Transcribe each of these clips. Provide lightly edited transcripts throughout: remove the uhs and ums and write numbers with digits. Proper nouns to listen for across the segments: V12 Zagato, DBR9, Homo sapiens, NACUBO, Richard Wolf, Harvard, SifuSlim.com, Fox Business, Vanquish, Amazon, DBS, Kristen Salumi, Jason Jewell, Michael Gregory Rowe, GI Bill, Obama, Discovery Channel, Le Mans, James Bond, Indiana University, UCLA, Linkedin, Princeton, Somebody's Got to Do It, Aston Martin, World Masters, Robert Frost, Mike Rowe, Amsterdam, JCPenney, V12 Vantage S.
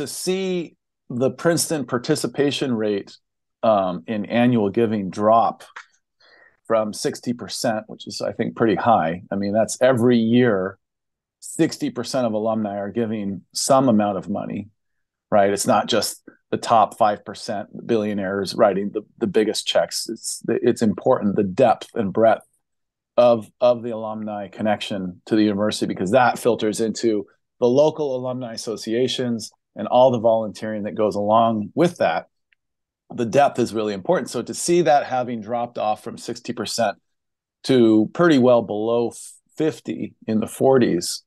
to see the Princeton participation rate in annual giving drop from 60%, which is, I think, pretty high. I mean, that's every year, 60% of alumni are giving some amount of money, right? It's not just the top 5% billionaires writing the biggest checks. It's important, the depth and breadth of the alumni connection to the university, because that filters into the local alumni associations and all the volunteering that goes along with that. The depth is really important. So to see that having dropped off from 60% to pretty well below 50 in the 40s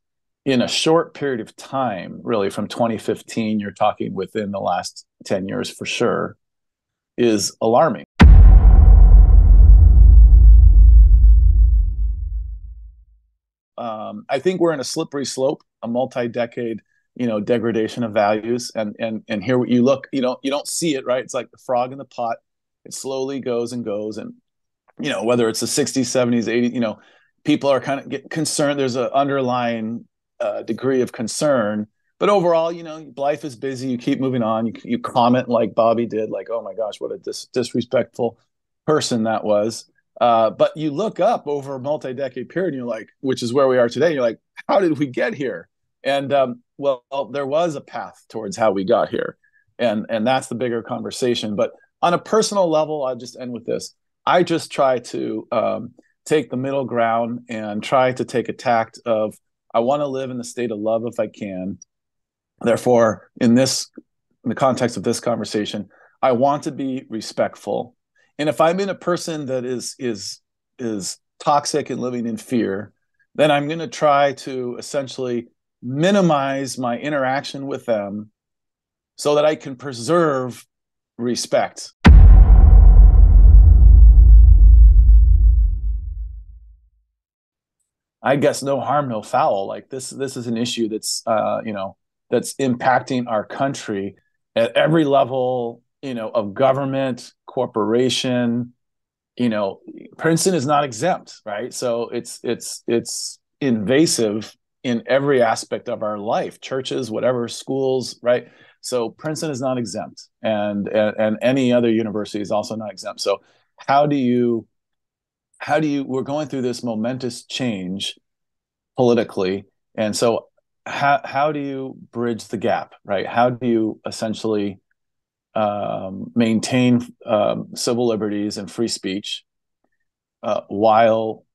in a short period of time, really from 2015, you're talking within the last 10 years for sure, is alarming. I think we're in a slippery slope, a multi-decade, degradation of values. And here you look, you don't see it, right? It's like the frog in the pot. It slowly goes and goes. And, whether it's the 60s, 70s, 80s, people are kind of getting concerned. There's an underlying degree of concern. But overall, life is busy. You keep moving on. You comment like Bobby did, like, oh my gosh, what a disrespectful person that was. But you look up over a multi-decade period, and you're like, which is where we are today. You're like, how did we get here? And well, there was a path towards how we got here, and that's the bigger conversation. But on a personal level, I'll just end with this: I just try to take the middle ground and try to take a tact of I want to live in the state of love if I can. Therefore, in the context of this conversation, I want to be respectful. And if I'm in a person that is toxic and living in fear, then I'm going to try to essentially minimize my interaction with them so that I can preserve respect. I guess no harm, no foul. Like this is an issue that's that's impacting our country at every level. Of government, corporation, Princeton is not exempt, right? So it's invasive in every aspect of our life, churches, whatever, schools, right? So Princeton is not exempt, and any other university is also not exempt. So we're going through this momentous change politically. And so how do you bridge the gap, right? How do you essentially maintain civil liberties and free speech while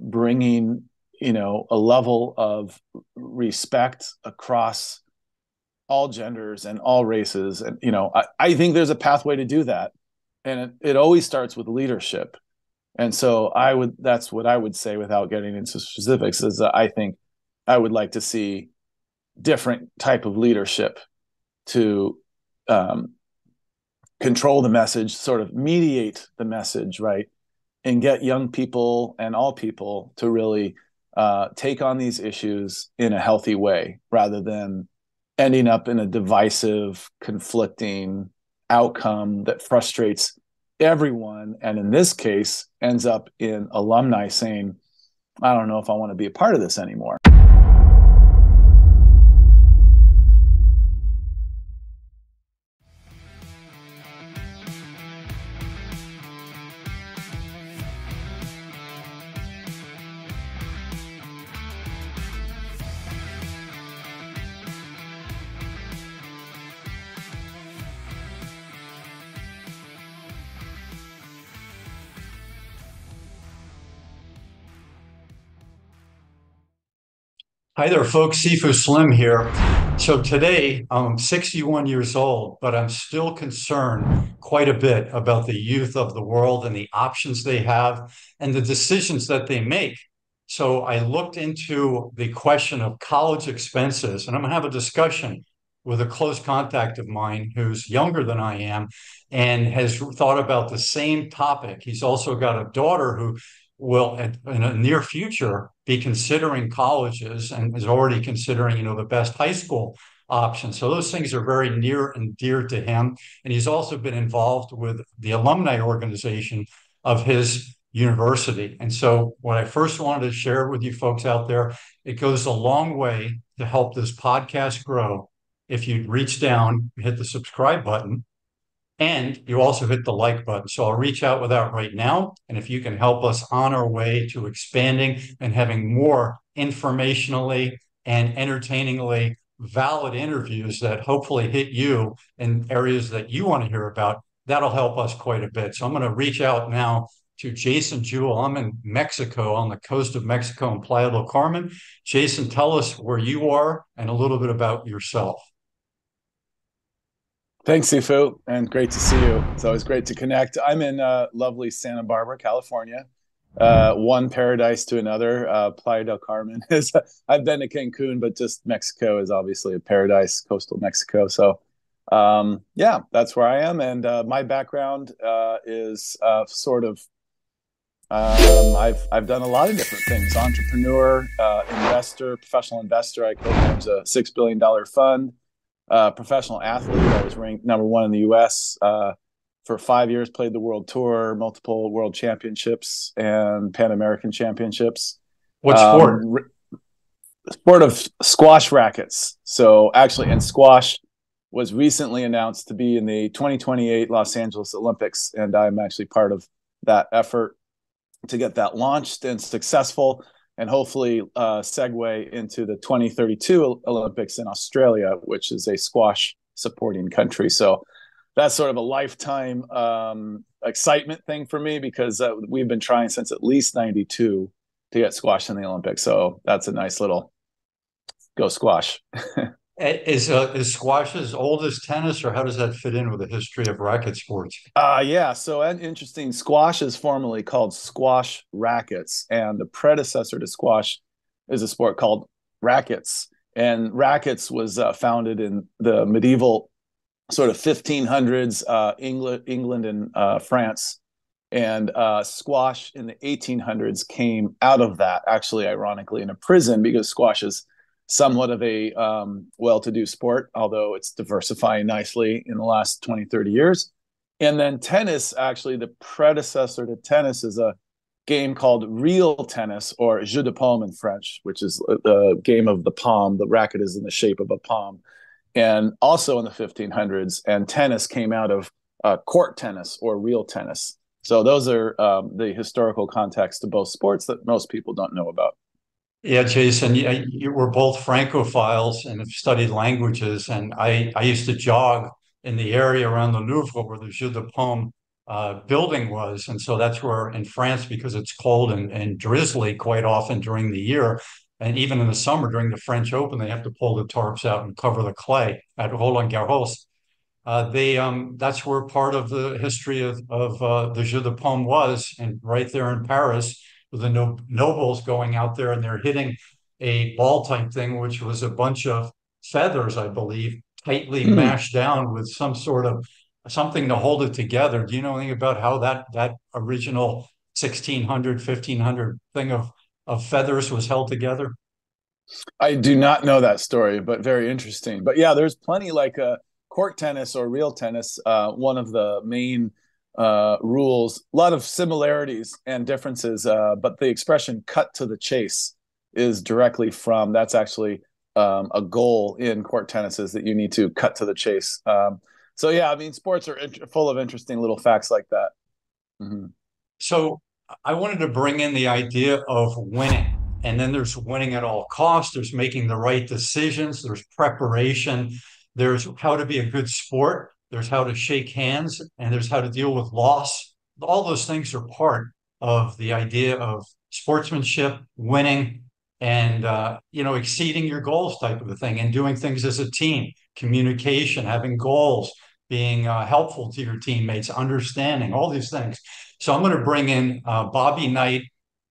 bringing a level of respect across all genders and all races? And I think there's a pathway to do that, and it always starts with leadership. And so that's what I would say, without getting into specifics, is that I think I would like to see different type of leadership to control the message, sort of mediate the message, right? And get young people and all people to really take on these issues in a healthy way, rather than ending up in a divisive, conflicting outcome that frustrates everyone. And in this case, ends up in alumni saying, I don't know if I want to be a part of this anymore. Hi there, folks. Sifu Slim here. So today, I'm 61 years old, but I'm still concerned quite a bit about the youth of the world and the options they have and the decisions that they make. So I looked into the question of college expenses, and I'm going to have a discussion with a close contact of mine who's younger than I am and has thought about the same topic. He's also got a daughter who will in a near future be considering colleges and is already considering, the best high school option. So those things are very near and dear to him. And he's also been involved with the alumni organization of his university. And so what I first wanted to share with you folks out there, it goes a long way to help this podcast grow, if you reach down, you hit the subscribe button, and you also hit the like button. So I'll reach out with that right now. And if you can help us on our way to expanding and having more informationally and entertainingly valid interviews that hopefully hit you in areas that you want to hear about, that'll help us quite a bit. So I'm going to reach out now to Jason Jewell. I'm in Mexico, on the coast of Mexico in Playa del Carmen. Jason, tell us where you are and a little bit about yourself. Thanks, Sifu, and great to see you. It's always great to connect. I'm in lovely Santa Barbara, California. One paradise to another. Playa del Carmen is, I've been to Cancun, but just Mexico is obviously a paradise, coastal Mexico. So yeah, that's where I am. And my background is sort of, I've done a lot of different things. Entrepreneur, investor, professional investor. I co-manage a $6 billion fund. Professional athlete. I was ranked #1 in the U.S. For 5 years, played the world tour, multiple world championships and Pan American championships. What sport? Sport of squash rackets. So actually, and squash was recently announced to be in the 2028 Los Angeles Olympics. And I'm actually part of that effort to get that launched and successful, and hopefully segue into the 2032 Olympics in Australia, which is a squash supporting country. So that's sort of a lifetime excitement thing for me, because we've been trying since at least 92 to get squash in the Olympics. So that's a nice little go squash. Is squash as old as tennis, or how does that fit in with the history of racket sports? Yeah, so an interesting, squash is formerly called squash rackets, and the predecessor to squash is a sport called rackets. And rackets was founded in the medieval sort of 1500s, England and France, and squash in the 1800s came out of that, actually, ironically, in a prison, because squash is somewhat of a well-to-do sport, although it's diversifying nicely in the last 20, 30 years. And then tennis, actually, the predecessor to tennis is a game called real tennis, or Jeu de Paume in French, which is the game of the palm. The racket is in the shape of a palm. And also in the 1500s, and tennis came out of court tennis or real tennis. So those are the historical context to both sports that most people don't know about. Yeah, Jason, you were both Francophiles and have studied languages. And I used to jog in the area around the Louvre where the Jeu de Paume building was. And so that's where in France, because it's cold and drizzly quite often during the year, and even in the summer during the French Open, they have to pull the tarps out and cover the clay at Roland Garros. That's where part of the history of the Jeu de Paume was, and right there in Paris, the nobles going out there and they're hitting a ball type thing, which was a bunch of feathers, I believe, tightly mashed down with some sort of something to hold it together. Do you know anything about how that original 1600, 1500 thing of feathers was held together? I do not know that story, but very interesting. But yeah, there's plenty like court tennis or real tennis. One of the main rules, a lot of similarities and differences, but the expression cut to the chase is directly from, that's actually a goal in court tennis, is that you need to cut to the chase. So yeah, I mean, sports are full of interesting little facts like that. So I wanted to bring in the idea of winning, and then there's winning at all costs, there's making the right decisions, there's preparation, there's how to be a good sport, there's how to shake hands, and there's how to deal with loss. All those things are part of the idea of sportsmanship, winning, and exceeding your goals type of a thing, and doing things as a team, communication, having goals, being helpful to your teammates, understanding, all these things. So I'm going to bring in Bobby Knight,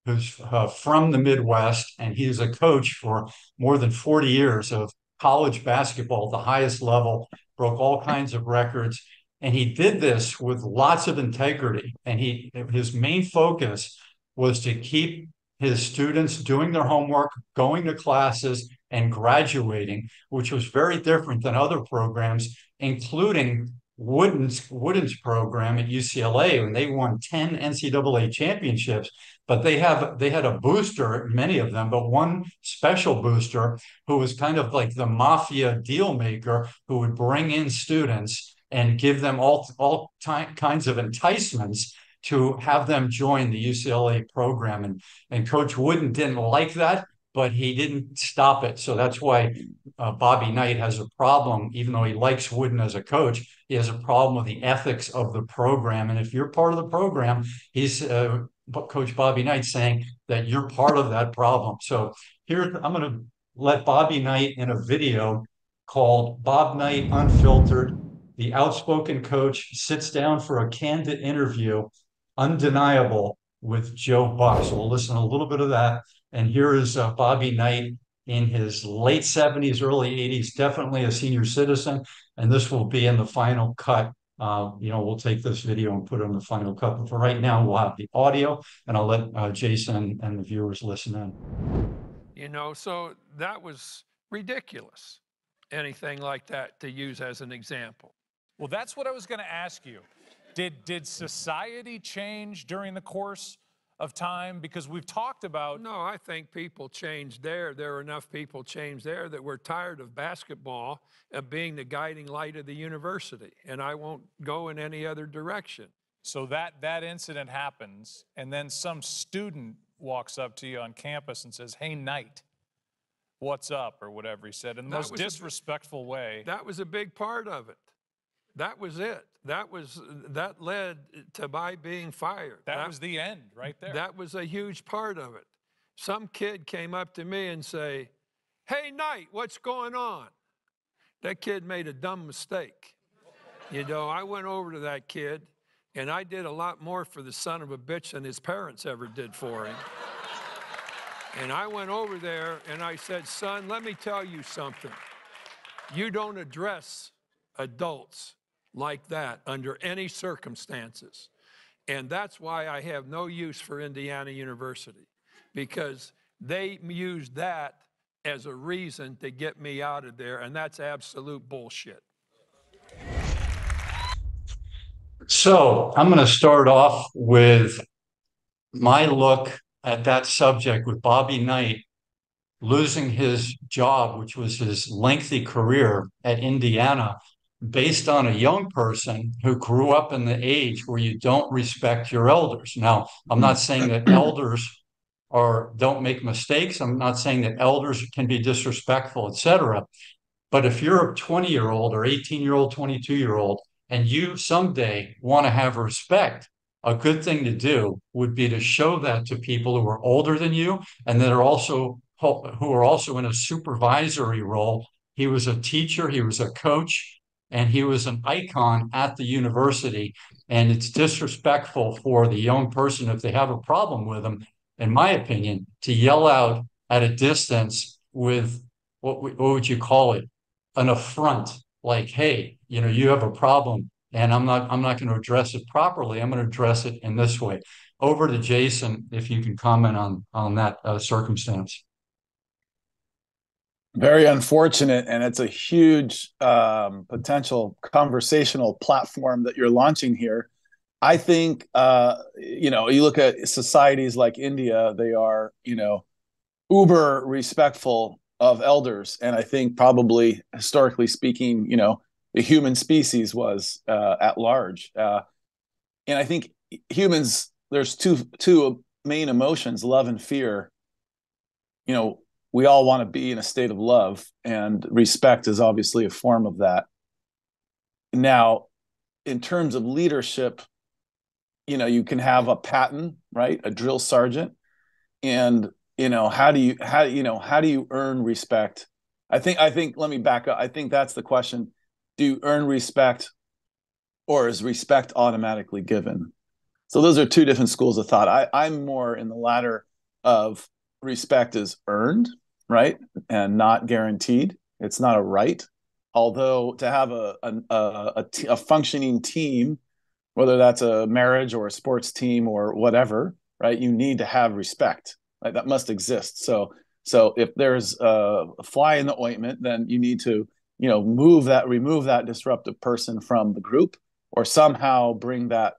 who's from the Midwest, and he is a coach for more than 40 years of college basketball at the highest level, broke all kinds of records. And he did this with lots of integrity. And his main focus was to keep his students doing their homework, going to classes, and graduating, which was very different than other programs, including Wooden's program at UCLA, when they won 10 NCAA championships, but they had a booster, many of them, but one special booster who was kind of like the mafia deal maker who would bring in students and give them all kinds of enticements to have them join the UCLA program. And Coach Wooden didn't like that, but he didn't stop it. So that's why Bobby Knight has a problem, even though he likes Wooden as a coach, he has a problem with the ethics of the program. And if you're part of the program, he's Coach Bobby Knight saying that you're part of that problem. So here, I'm going to let Bobby Knight in a video called Bob Knight Unfiltered. The outspoken coach sits down for a candid interview, Undeniable, with Joe Buck. So we'll listen to a little bit of that. And here is Bobby Knight in his late 70s, early 80s, definitely a senior citizen. And this will be in the final cut. We'll take this video and put it in the final cut. But for right now, we'll have the audio, and I'll let Jason and the viewers listen in. So that was ridiculous, anything like that to use as an example. Well, that's what I was going to ask you. Did society change during the course of time? Because we've talked about... No, I think people changed there. There are enough people changed there that we're tired of basketball being the guiding light of the university, and I won't go in any other direction. So that incident happens, and then some student walks up to you on campus and says, "Hey, Knight, what's up?" or whatever he said, in the most disrespectful way. That was a big part of it. That was it. That led to my being fired. That was the end right there. That was a huge part of it. Some kid came up to me and say, "Hey, Knight, what's going on?" That kid made a dumb mistake. I went over to that kid, and I did a lot more for the son of a bitch than his parents ever did for him. And I went over there, and I said, "Son, let me tell you something. You don't address adults like that under any circumstances. And that's why I have no use for Indiana University, because they used that as a reason to get me out of there, and that's absolute bullshit." So I'm going to start off with my look at that subject with Bobby Knight losing his job, which was his lengthy career at Indiana, based on a young person who grew up in the age where you don't respect your elders. Now, I'm not saying that elders don't make mistakes. I'm not saying that elders can be disrespectful, etc. But if you're a 20-year-old or 18-year-old, 22-year-old, and you someday want to have respect, a good thing to do would be to show that to people who are older than you and that are also in a supervisory role. He was a teacher, he was a coach, and he was an icon at the university. And it's disrespectful for the young person, if they have a problem with him, in my opinion, to yell out at a distance with, what would you call it, an affront, like, "Hey, you have a problem, and I'm not going to address it properly. I'm going to address it in this way." Over to Jason, if you can comment on that circumstance. Very unfortunate, and it's a huge potential conversational platform that you're launching here. I think, you look at societies like India, they are, uber respectful of elders. And I think probably, historically speaking, the human species was at large. And I think humans, there's two main emotions, love and fear. We all want to be in a state of love, and respect is obviously a form of that. Now, in terms of leadership, you can have a pattern, right? A drill sergeant. And, how do you earn respect? I think, let me back up. I think that's the question. Do you earn respect, or is respect automatically given? So those are two different schools of thought. I'm more in the latter of respect is earned, right, and not guaranteed. It's not a right. Although to have a functioning team, whether that's a marriage or a sports team or whatever, right, you need to have respect. Right? That must exist. So if there's a fly in the ointment, then you need to you know, remove that disruptive person from the group, or somehow bring that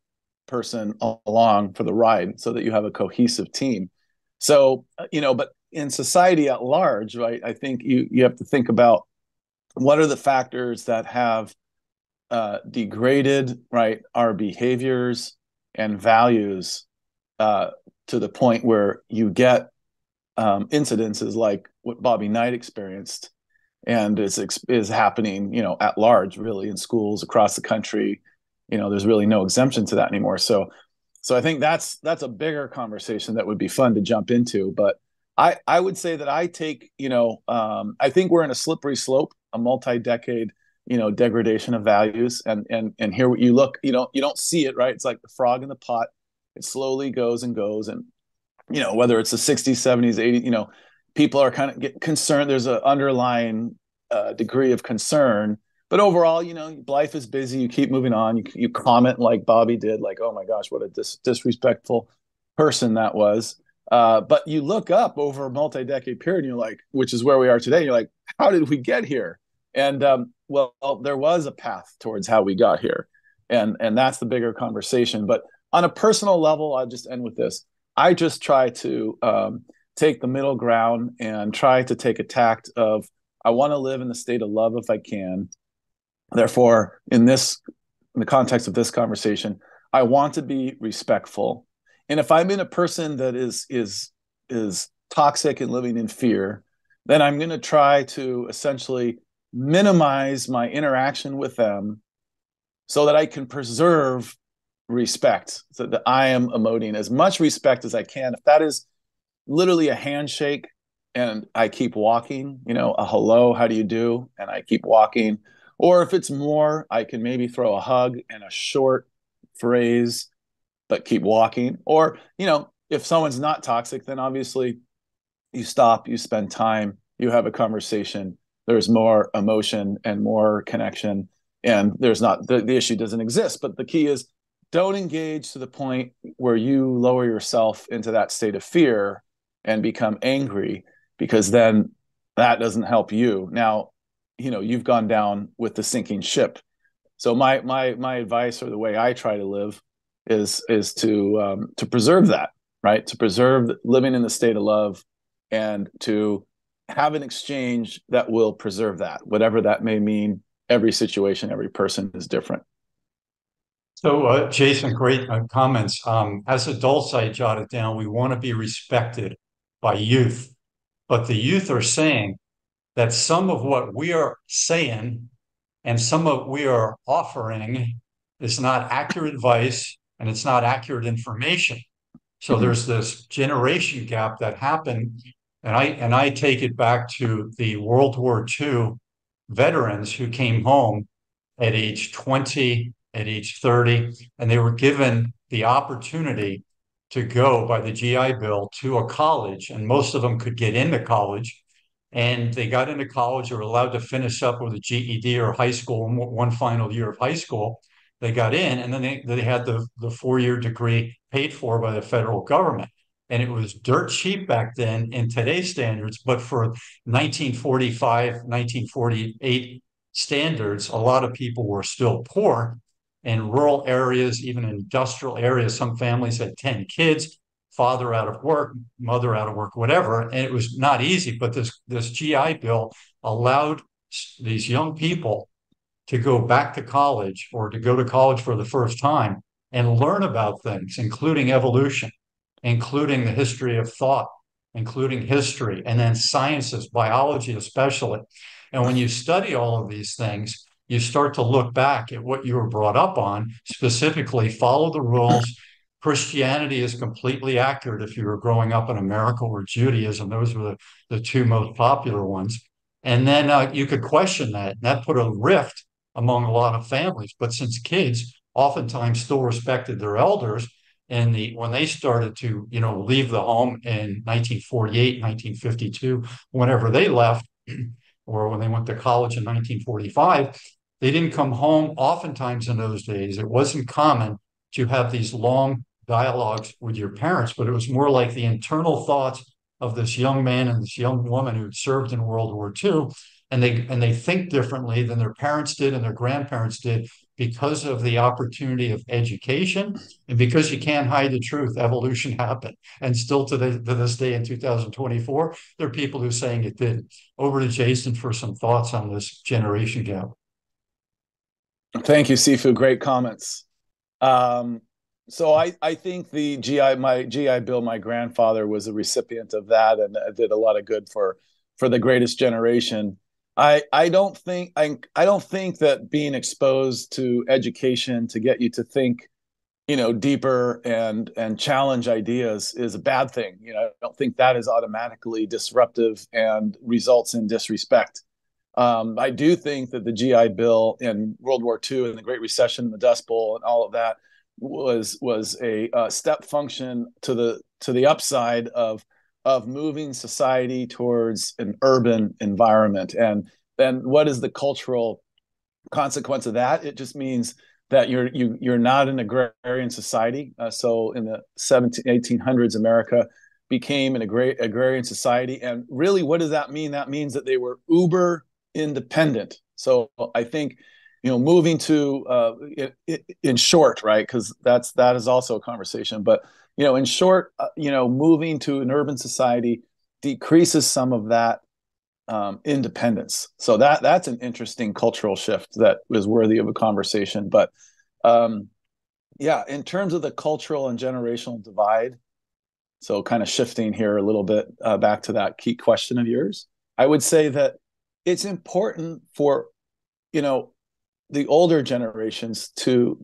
person along for the ride so that you have a cohesive team. So, you know, but in society at large, right, I think you have to think about what are the factors that have degraded, right, our behaviors and values to the point where you get incidences like what Bobby Knight experienced and is happening, you know, at large, really, in schools across the country. You know, there's really no exemption to that anymore. So I think that's a bigger conversation that would be fun to jump into. But I would say that I take, you know, I think we're in a slippery slope, a multi-decade, you know, degradation of values. And here you look, you don't see it, right? It's like the frog in the pot. It slowly goes and goes. And, you know, whether it's the 60s, 70s, 80s, you know, people are kind of get concerned. There's an underlying degree of concern. But overall, you know, life is busy. You keep moving on. You comment like Bobby did, like, oh, my gosh, what a disrespectful person that was. But you look up over a multi-decade period, and you're like, which is where we are today. You're like, how did we get here? And, well, there was a path towards how we got here. And that's the bigger conversation. But on a personal level, I'll just end with this. I just try to take the middle ground and try to take a tact of, I want to live in the state of love if I can. Therefore, in the context of this conversation, I want to be respectful. And if I'm in a person that is toxic and living in fear, then I'm going to try to essentially minimize my interaction with them so that I can preserve respect, so that I am emoting as much respect as I can. If that is literally a handshake and I keep walking, you know, a hello, how do you do? And I keep walking. Or if it's more, I can maybe throw a hug and a short phrase, but keep walking. Or, you know, if someone's not toxic, then obviously you stop, you spend time, you have a conversation. There's more emotion and more connection. And there's not, the issue doesn't exist. But the key is, don't engage to the point where you lower yourself into that state of fear and become angry, because then that doesn't help you. Now, you know, you've gone down with the sinking ship. So my advice, or the way I try to live, is to preserve that, right? To preserve living in the state of love, and to have an exchange that will preserve that, whatever that may mean. Every situation, every person is different. So, Jason, great comments. As adults, I jotted down, we want to be respected by youth, but the youth are saying that some of what we are saying and some of what we are offering is not accurate advice, and it's not accurate information. So there's this generation gap that happened, and I take it back to the World War II veterans who came home at age 20, at age 30, and they were given the opportunity to go by the GI Bill to a college, and most of them could get into college. And they got into college, or allowed to finish up with a GED or high school, one final year of high school. They got in, and then they had the four-year degree paid for by the federal government. And it was dirt cheap back then in today's standards, but for 1945, 1948 standards, a lot of people were still poor. In rural areas, even industrial areas, some families had 10 kids. Father out of work, mother out of work, whatever. And it was not easy, but this GI Bill allowed these young people to go back to college, or to go to college for the first time, and learn about things, including evolution, including the history of thought, including history, and then sciences, biology especially. And when you study all of these things, you start to look back at what you were brought up on, specifically follow the rules. Christianity is completely accurate if you were growing up in America, or Judaism. Those were the two most popular ones. And then you could question that. And that put a rift among a lot of families. But since kids oftentimes still respected their elders, and when they started to, you know, leave the home in 1948, 1952, whenever they left, or when they went to college in 1945, they didn't come home oftentimes in those days. It wasn't common to have these long dialogues with your parents, but it was more like the internal thoughts of this young man and this young woman who had served in World War II and they think differently than their parents did and their grandparents did because of the opportunity of education, and because you can't hide the truth. Evolution happened, and still to this day in 2024, there are people who are saying it didn't. Over to Jason for some thoughts on this generation gap. Thank you, Sifu. Great comments. So I think the GI Bill, my grandfather was a recipient of that, and did a lot of good for the greatest generation. I don't think that being exposed to education to get you to think, deeper and challenge ideas is a bad thing. I don't think that is automatically disruptive and results in disrespect. I do think that the GI Bill and World War II and the Great Recession and the Dust Bowl and all of that was a step function to the upside of moving society towards an urban environment. And then what is the cultural consequence of that? It just means that you're not an agrarian society. So in the 1800s, America became an agrarian society. And really, what does that mean? That means that they were uber independent. So I think, moving to, in short, right? Because that is also a conversation, but in short, moving to an urban society decreases some of that independence. So that's an interesting cultural shift that is worthy of a conversation. But in terms of the cultural and generational divide, so kind of shifting here a little bit back to that key question of yours, I would say that it's important for, the older generations to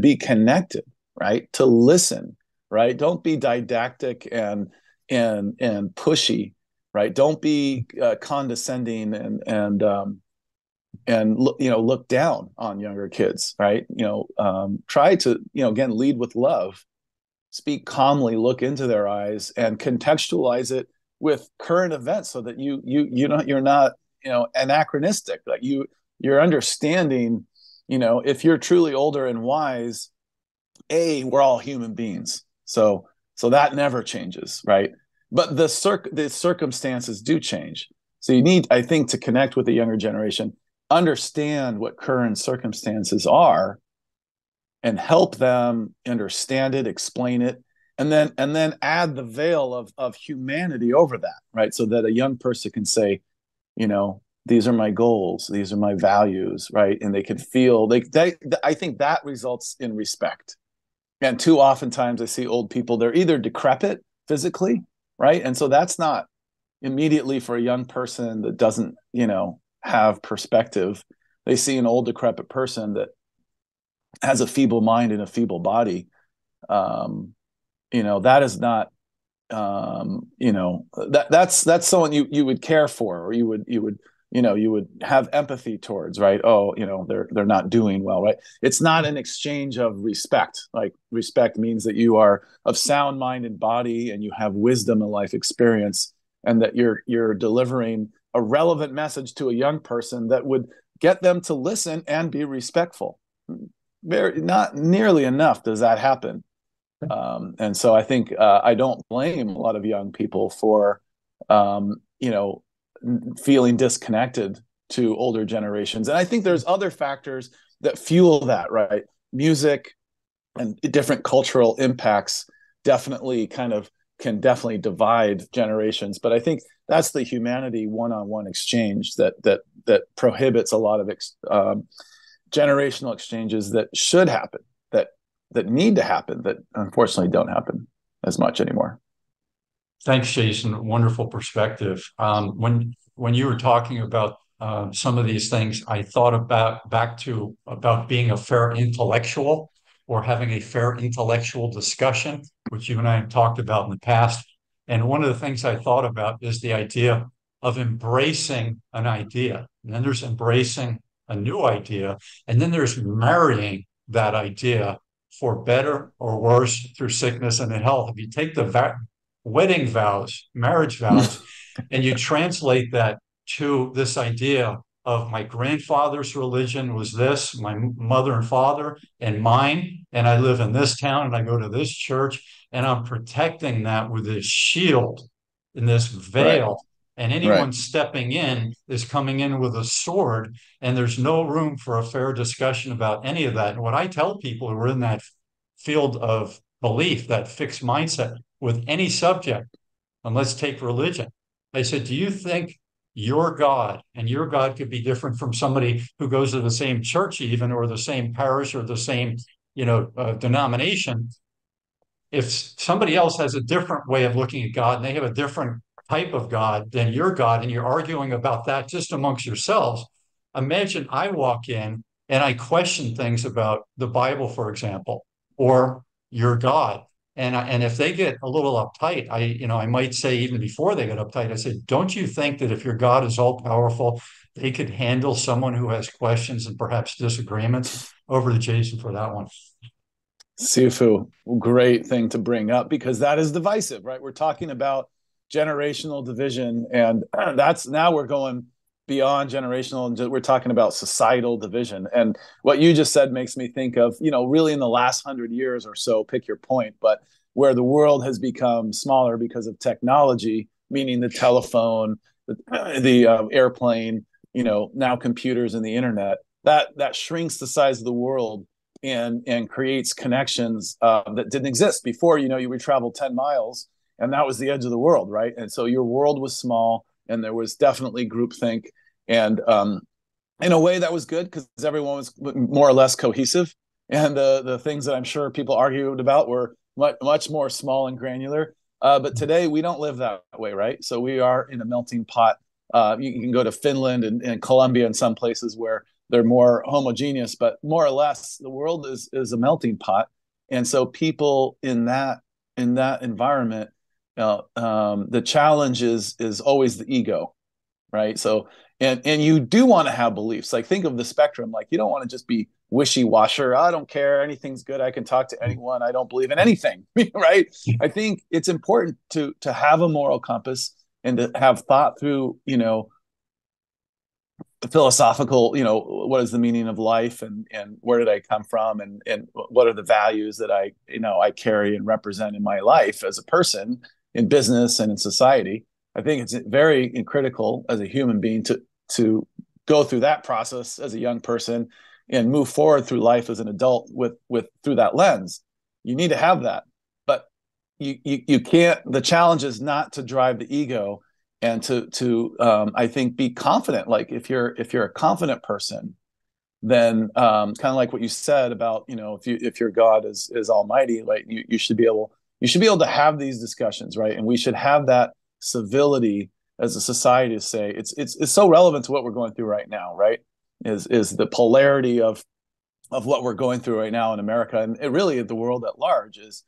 be connected, right? To listen. Right? Don't be didactic and pushy, right? Don't be condescending and look down on younger kids, right? Try to again lead with love, speak calmly, look into their eyes, and contextualize it with current events so that you're not anachronistic. Like you're understanding, if you're truly older and wise, we're all human beings. So that never changes, right? But the circumstances do change. So you need, I think, to connect with the younger generation, understand what current circumstances are, and help them understand it, explain it, and then add the veil of humanity over that, right? So that a young person can say, these are my goals, these are my values, right? And they can feel like I think that results in respect. And too oftentimes I see old people, they're either decrepit physically, right? And so that's not immediately for a young person that doesn't, have perspective. They see an old decrepit person that has a feeble mind and a feeble body. That is not, that's someone you would care for, or you would have empathy towards, right? Oh, they're not doing well, right? It's not an exchange of respect. Like respect means that you are of sound mind and body, and you have wisdom and life experience, and that you're delivering a relevant message to a young person that would get them to listen and be respectful. Not nearly enough does that happen. And so I think I don't blame a lot of young people for, feeling disconnected to older generations. And I think there's other factors that fuel that, right? Music and different cultural impacts can definitely divide generations. But I think that's the humanity one-on-one exchange that prohibits a lot of generational exchanges that should happen, that need to happen, that unfortunately don't happen as much anymore. Thanks, Jason. Wonderful perspective. When you were talking about some of these things, I thought about being a fair intellectual, or having a fair intellectual discussion, which you and I have talked about in the past. And one of the things I thought about is the idea of embracing an idea. And then there's embracing a new idea. And then there's marrying that idea for better or worse through sickness and in health. If you take the wedding vows, marriage vows, and you translate that to this idea of my grandfather's religion was this, my mother and father and mine, and I live in this town and I go to this church, and I'm protecting that with this shield and this veil And anyone stepping in is coming in with a sword, and there's no room for a fair discussion about any of that. And what I tell people who are in that field of belief, that fixed mindset with any subject, and let's take religion, I said, do you think your God and your God could be different from somebody who goes to the same church even, or the same parish, or the same, you know, denomination? If somebody else has a different way of looking at God and they have a different type of God than your God, and you're arguing about that just amongst yourselves, imagine I walk in and I question things about the Bible, for example, or your God. And if they get a little uptight, I might say, even before they get uptight, I said, don't you think that if your God is all powerful, they could handle someone who has questions and perhaps disagreements? Over to Jason for that one. Sifu, great thing to bring up, because that is divisive, right? We're talking about generational division, and that's, now we're going beyond generational, and we're talking about societal division. And what you just said makes me think of, you know, really in the last 100 years or so, pick your point, but where the world has become smaller because of technology, meaning the telephone, the airplane, you know, now computers and the internet, that shrinks the size of the world and creates connections that didn't exist before. You know, you would travel 10 miles and that was the edge of the world, right? And so your world was small, and there was definitely groupthink, and in a way that was good because everyone was more or less cohesive, and the things that I'm sure people argued about were much more small and granular. But today we don't live that way, right? So we are in a melting pot. You can go to Finland and Colombia and some places where they're more homogeneous, but more or less the world is a melting pot. And so people in that environment, the challenge is always the ego, right? So, and you do want to have beliefs. Like, think of the spectrum. Like, you don't want to just be wishy-washy. I don't care. Anything's good. I can talk to anyone. I don't believe in anything, right? I think it's important to have a moral compass and to have thought through, you know, philosophical, you know, what is the meaning of life, and where did I come from, and what are the values that I, you know, I carry and represent in my life as a person, in business and in society. I think it's very critical as a human being to go through that process as a young person and move forward through life as an adult with through that lens. You need to have that, but you can't. The challenge is not to drive the ego and to I think be confident. Like, if you're a confident person, then kind of like what you said about, you know, if your God is almighty, like you should be able. You should be able to have these discussions, right? And we should have that civility as a society to say it's so relevant to what we're going through right now, right? Is the polarity of what we're going through right now in America, and it really the world at large is,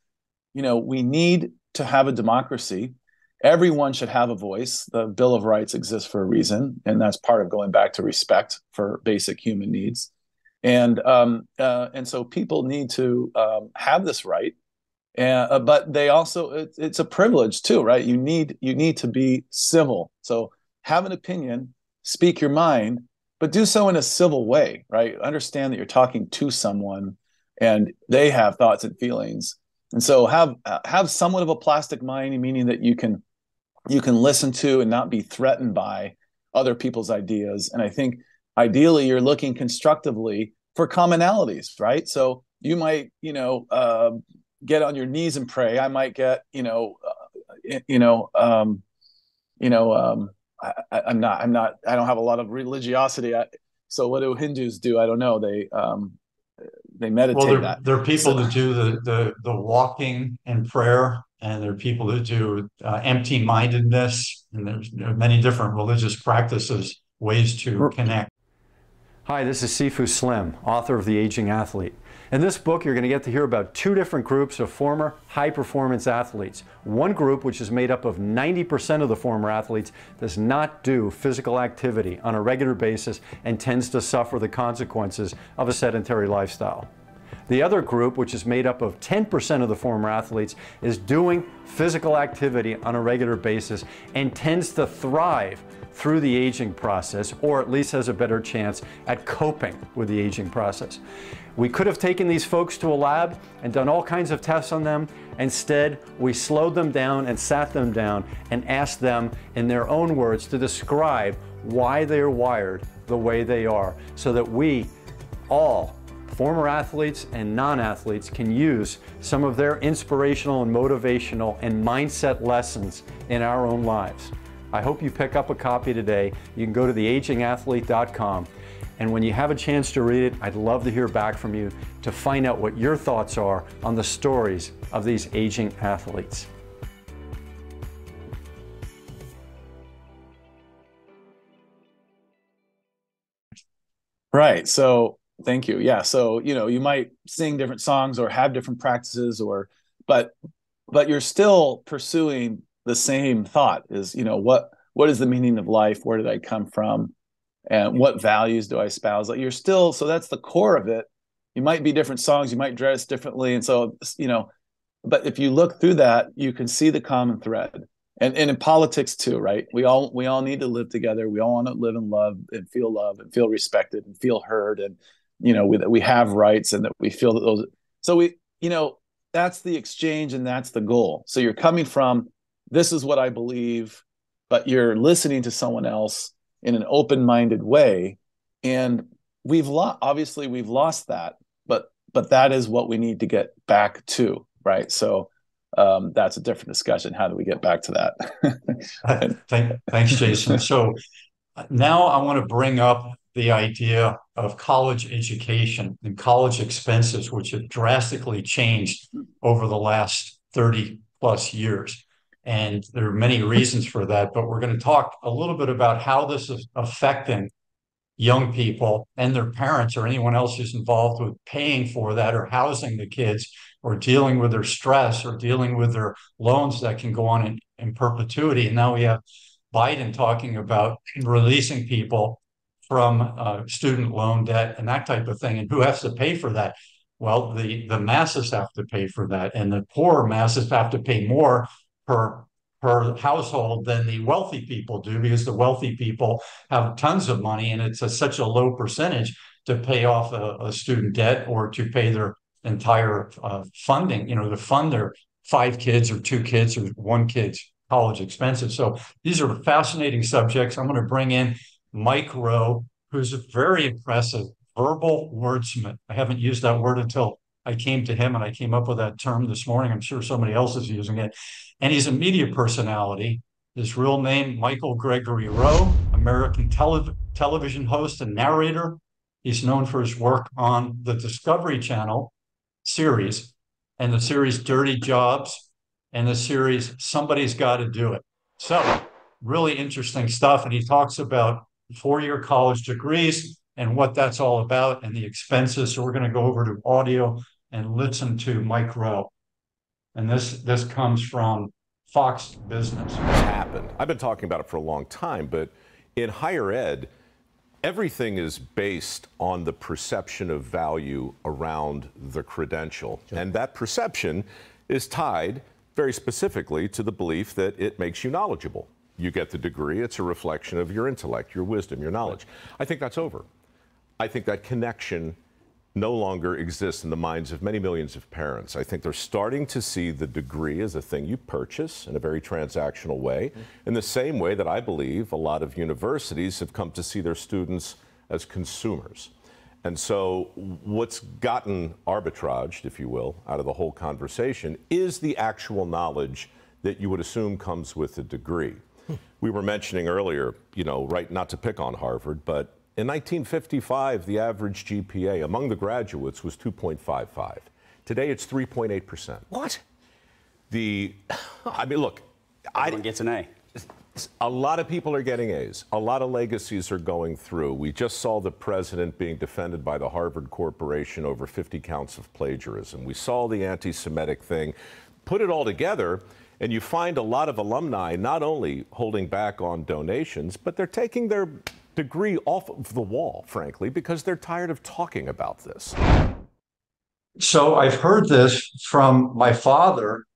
you know, we need to have a democracy. Everyone should have a voice. The Bill of Rights exists for a reason, and that's part of going back to respect for basic human needs. And so people need to have this right. But they also, it's a privilege too, right? You need to be civil. So have an opinion, speak your mind, but do so in a civil way, right? Understand that you're talking to someone and they have thoughts and feelings. And so have somewhat of a plastic mind, meaning that you can listen to and not be threatened by other people's ideas. And I think ideally you're looking constructively for commonalities, right? So you might, you know, get on your knees and pray. I might get, I don't have a lot of religiosity. So what do Hindus do? I don't know. They meditate. Well, there are people that do the walking and prayer, and there are people that do empty-mindedness, and there's many different religious practices, ways to connect. Hi, this is Sifu Slim, author of The Aging Athlete. In this book, you're going to get to hear about two different groups of former high-performance athletes. One group, which is made up of 90% of the former athletes, does not do physical activity on a regular basis and tends to suffer the consequences of a sedentary lifestyle. The other group, which is made up of 10% of the former athletes, is doing physical activity on a regular basis and tends to thrive through the aging process, or at least has a better chance at coping with the aging process. We could have taken these folks to a lab and done all kinds of tests on them. Instead, we slowed them down and sat them down and asked them, in their own words, to describe why they're wired the way they are, so that we all, former athletes and non-athletes, can use some of their inspirational and motivational and mindset lessons in our own lives. I hope you pick up a copy today. You can go to theagingathlete.com, and when you have a chance to read it, I'd love to hear back from you to find out what your thoughts are on the stories of these aging athletes. Right. So thank you. Yeah. So, you know, you might sing different songs or have different practices, or, but you're still pursuing the same thought is, you know, what is the meaning of life? Where did I come from? And what values do I espouse? Like, you're still, so that's the core of it. You might be different songs, you might dress differently. And so, you know, but if you look through that, you can see the common thread. And in politics too, right? We all need to live together. We all want to live in love and feel respected and feel heard. And, you know, that we have rights and that we feel that those, so we, you know, that's the exchange and that's the goal. So you're coming from, this is what I believe, but you're listening to someone else in an open-minded way. And we've lost, obviously we've lost that, but that is what we need to get back to. Right. So, that's a different discussion. How do we get back to that? Thanks, Jason. So now I want to bring up the idea of college education and college expenses, which have drastically changed over the last 30 plus years. And there are many reasons for that, but we're going to talk a little bit about how this is affecting young people and their parents or anyone else who's involved with paying for that or housing the kids, or dealing with their stress, or dealing with their loans that can go on in perpetuity. And now we have Biden talking about releasing people from student loan debt and that type of thing. And who has to pay for that? Well, the masses have to pay for that. And the poorer masses have to pay more per household than the wealthy people do, because the wealthy people have tons of money, and it's such a low percentage to pay off a student debt or to pay their entire funding, you know, to fund their 5 kids or 2 kids or 1 kid's college expenses. So these are fascinating subjects. I'm going to bring in Mike Rowe, who's a very impressive verbal wordsmith. I haven't used that word until I came to him, and I came up with that term this morning. I'm sure somebody else is using it. And he's a media personality. His real name, Michael Gregory Rowe, American television host and narrator. He's known for his work on the Discovery Channel series, and the series Dirty Jobs, and the series Somebody's Got to Do It. So really interesting stuff. And he talks about four-year college degrees and what that's all about and the expenses. So we're going to go over to audio and listen to Mike Rowe. And this comes from Fox Business. What happened? I've been talking about it for a long time, but in higher ed, everything is based on the perception of value around the credential. Sure. And that perception is tied very specifically to the belief that it makes you knowledgeable. You get the degree, it's a reflection of your intellect, your wisdom, your knowledge. Right. I think that's over. I think that connection no longer exists in the minds of many millions of parents. I think they're starting to see the degree as a thing you purchase in a very transactional way, in the same way that I believe a lot of universities have come to see their students as consumers. And so what's gotten arbitraged, if you will, out of the whole conversation is the actual knowledge that you would assume comes with a degree. We were mentioning earlier, you know, right, not to pick on Harvard, but in 1955, the average GPA among the graduates was 2.55. Today, it's 3.8%. What? I mean, look. Everyone gets an A. A lot of people are getting A's. A lot of legacies are going through. We just saw the president being defended by the Harvard Corporation over 50 counts of plagiarism. We saw the anti-Semitic thing. Put it all together, and you find a lot of alumni not only holding back on donations, but they're taking their degree off of the wall, frankly, because they're tired of talking about this. So I've heard this from my father,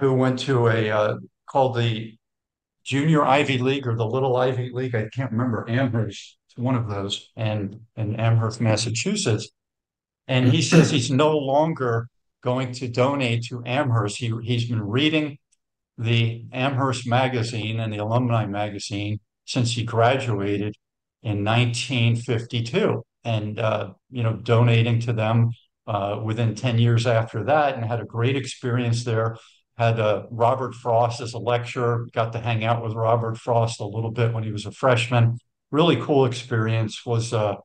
who went to called the junior Ivy League or the little Ivy League. I can't remember. Amherst, one of those, and in Amherst, Massachusetts. And he says he's no longer going to donate to Amherst. He's been reading the Amherst magazine and the alumni magazine since he graduated in 1952, and donating to them within 10 years after that, and had a great experience there. Had Robert Frost as a lecturer, got to hang out with Robert Frost a little bit when he was a freshman. Really cool experience. Was the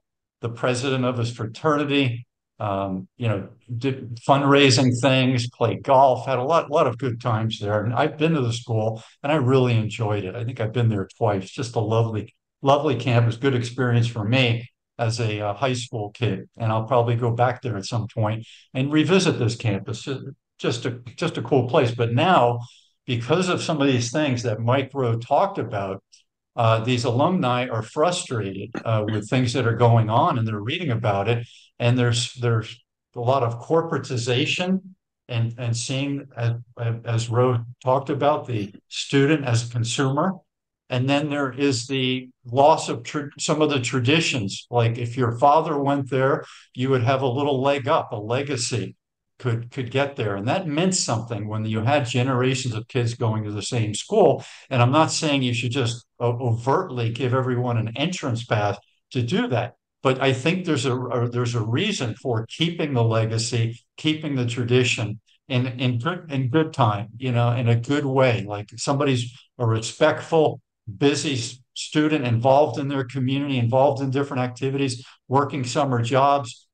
president of his fraternity, did fundraising things, played golf, had a lot of good times there. And I've been to the school and I really enjoyed it. I think I've been there twice. Just a lovely campus, good experience for me as a high school kid. And I'll probably go back there at some point and revisit this campus. Just a cool place. But now, because of some of these things that Mike Rowe talked about, these alumni are frustrated with things that are going on, and they're reading about it. And there's a lot of corporatization and seeing, as Rowe talked about, the student as a consumer. And then there is the loss of some of the traditions. Like if your father went there, you would have a little leg up, a legacy could get there. And that meant something when you had generations of kids going to the same school. And I'm not saying you should just overtly give everyone an entrance path to do that. But I think there's a reason for keeping the legacy, keeping the tradition in good time, in a good way. Like somebody's a respectful, busy student involved in their community, involved in different activities, working summer jobs,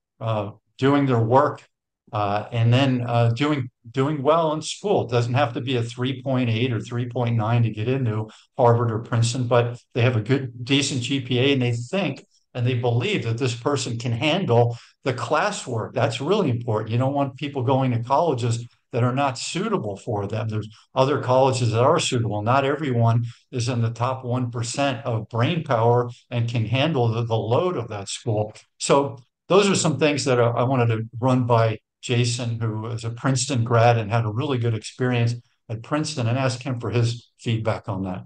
doing their work, and then doing well in school. It doesn't have to be a 3.8 or 3.9 to get into Harvard or Princeton, but they have a good, decent GPA, and they think and they believe that this person can handle the classwork. That's really important. You don't want people going to colleges that are not suitable for them. There's other colleges that are suitable. Not everyone is in the top 1% of brain power and can handle the load of that school. So those are some things that I wanted to run by Jason, who is a Princeton grad and had a really good experience at Princeton, and ask him for his feedback on that.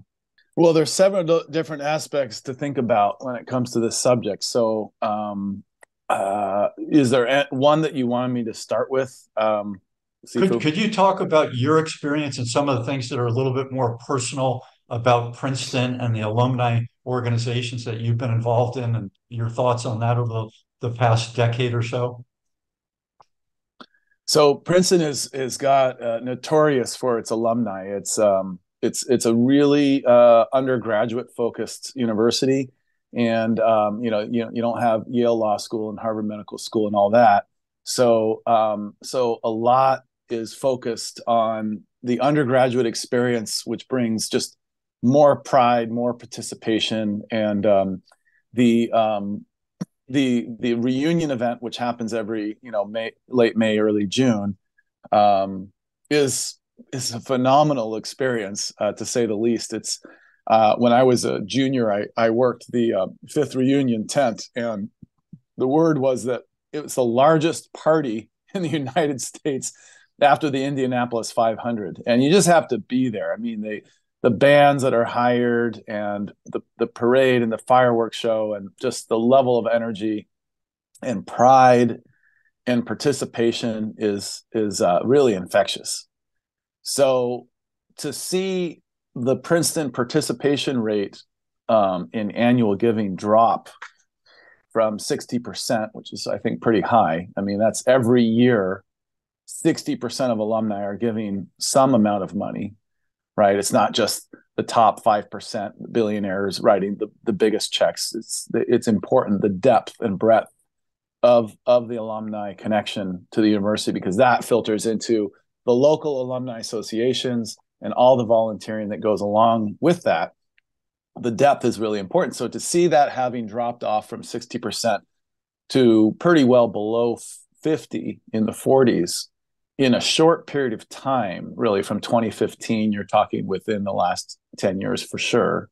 Well, there's several different aspects to think about when it comes to this subject. So is there one that you wanted me to start with? Could you talk about your experience and some of the things that are a little bit more personal about Princeton and the alumni organizations that you've been involved in, and your thoughts on that over the past decade or so? So Princeton is got notorious for its alumni. It's a really undergraduate focused university, and you don't have Yale Law School and Harvard Medical School and all that. So a lot is focused on the undergraduate experience, which brings just more pride, more participation, and the reunion event, which happens every late May, early June, is a phenomenal experience, to say the least. It's when I was a junior, I worked the fifth reunion tent, and the word was that it was the largest party in the United States after the Indianapolis 500. And you just have to be there. I mean, the bands that are hired, and the parade and the fireworks show, and just the level of energy and pride and participation is really infectious. So to see the Princeton participation rate in annual giving drop from 60%, which is, I think, pretty high. I mean, that's every year, 60% of alumni are giving some amount of money, right? It's not just the top 5% billionaires writing the biggest checks. It's important, the depth and breadth of the alumni connection to the university, because that filters into the local alumni associations and all the volunteering that goes along with that. The depth is really important. So to see that having dropped off from 60% to pretty well below 50 in the 40s in a short period of time, really from 2015, you're talking within the last 10 years for sure,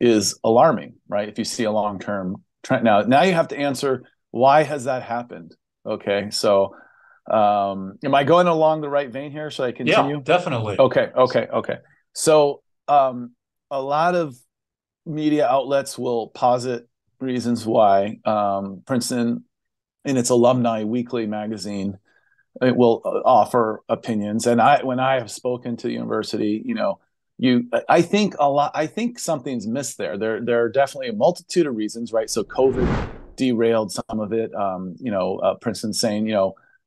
is alarming, right? If you see a long-term trend. Now you have to answer, why has that happened? Okay, so am I going along the right vein here? Should I continue? Yeah, definitely. Okay. So a lot of media outlets will posit reasons why. Princeton, in its alumni weekly magazine, it will offer opinions. And when I have spoken to the university, I think something's missed there. There are definitely a multitude of reasons, right? So COVID derailed some of it. Princeton saying,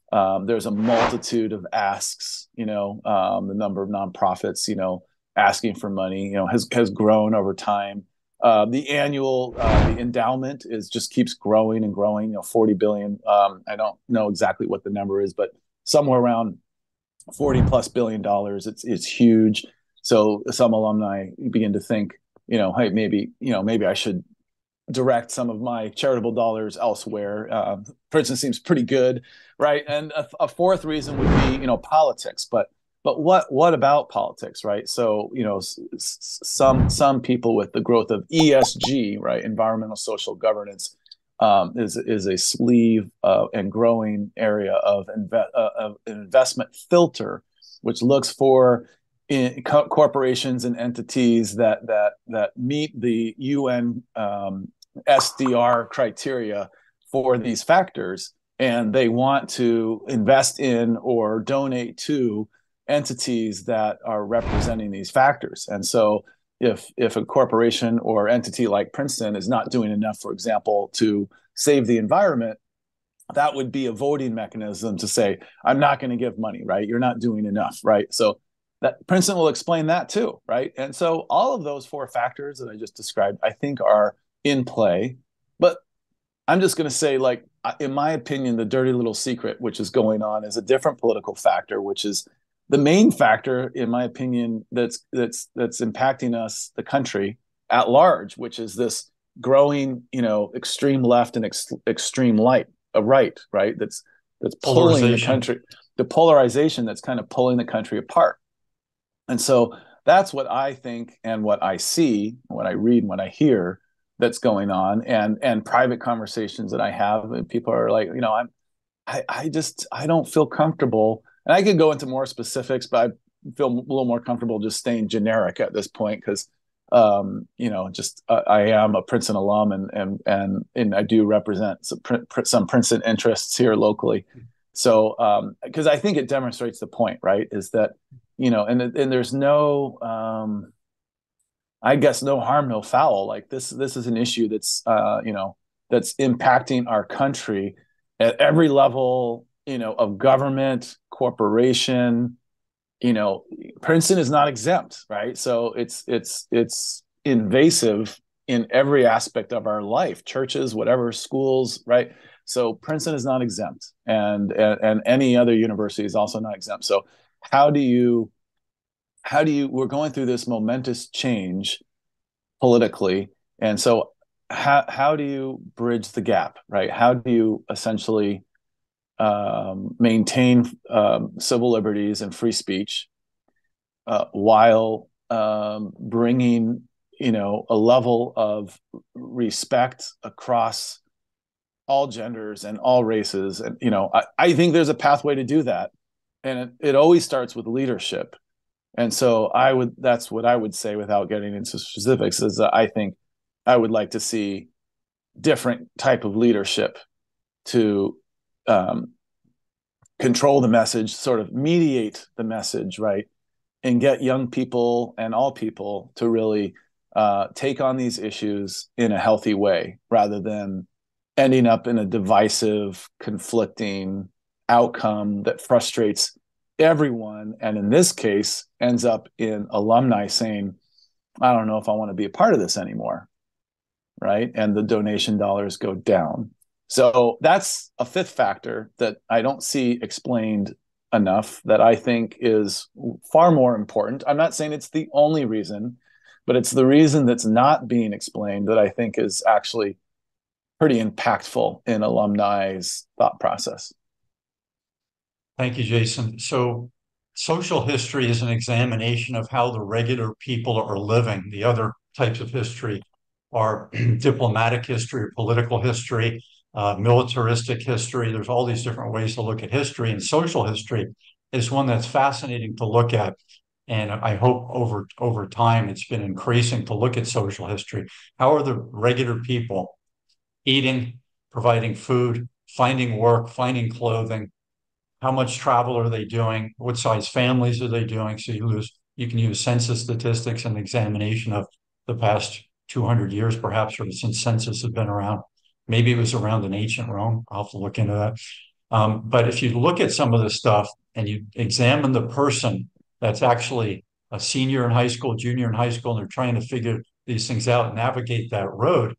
there's a multitude of asks, the number of nonprofits, asking for money, has grown over time. The annual the endowment keeps growing and growing, $40 billion. I don't know exactly what the number is, but somewhere around $40+ billion. It's huge. So some alumni begin to think, hey, maybe I should direct some of my charitable dollars elsewhere. Princeton seems pretty good, right? And a fourth reason would be, politics. But what about politics, right? So, some people with the growth of ESG, right, environmental social governance, is a sleeve and growing area of an investment filter, which looks for corporations and entities that meet the UN SDR criteria for these factors, and they want to invest in or donate to entities that are representing these factors. And so if a corporation or entity like Princeton is not doing enough, for example, to save the environment, that would be a voting mechanism to say, I'm not going to give money, right? You're not doing enough, right? So that Princeton will explain that too, right? And so all of those four factors that I just described, I think are in play. But I'm just going to say, like, in my opinion, the dirty little secret, which is going on, is a different political factor, which is the main factor, in my opinion, that's impacting us, the country at large, which is this growing, extreme left and extreme right, right? That's pulling the country, the polarization that's kind of pulling the country apart. And so that's what I think and what I see, what I read, and what I hear that's going on, and private conversations that I have, and people are like, I don't feel comfortable. And I could go into more specifics, but I feel a little more comfortable just staying generic at this point because, I am a Princeton alum and I do represent some Princeton interests here locally. So, because I think it demonstrates the point, right? Is that, and there's no, I guess, no harm, no foul. Like this is an issue that's impacting our country at every level, of government, corporation. Princeton is not exempt, right? So it's invasive in every aspect of our life, churches, whatever, schools, right? So Princeton is not exempt, and any other university is also not exempt. So we're going through this momentous change politically, and so how do you bridge the gap, right? How do you essentially maintain civil liberties and free speech while bringing a level of respect across all genders and all races? And I think there's a pathway to do that, and it always starts with leadership. And so that's what I would say, without getting into specifics, is that I think I would like to see different type of leadership to control the message, sort of mediate the message, right? And get young people and all people to really take on these issues in a healthy way, rather than ending up in a divisive, conflicting outcome that frustrates everyone. And in this case, ends up in alumni saying, I don't know if I want to be a part of this anymore, right? And the donation dollars go down. So that's a fifth factor that I don't see explained enough, that I think is far more important. I'm not saying it's the only reason, but it's the reason that's not being explained that I think is actually pretty impactful in alumni's thought process. Thank you, Jason. So social history is an examination of how the regular people are living. The other types of history are diplomatic history, political history, militaristic history. There's all these different ways to look at history, and social history is one that's fascinating to look at. And I hope over time, it's been increasing to look at social history. How are the regular people eating, providing food, finding work, finding clothing? How much travel are they doing? What size families are they doing? So you can use census statistics and examination of the past 200 years, perhaps, or since census has been around. Maybe it was around in ancient Rome. I'll have to look into that. But if you look at some of this stuff and you examine the person that's actually a senior in high school, junior in high school, and they're trying to figure these things out, navigate that road,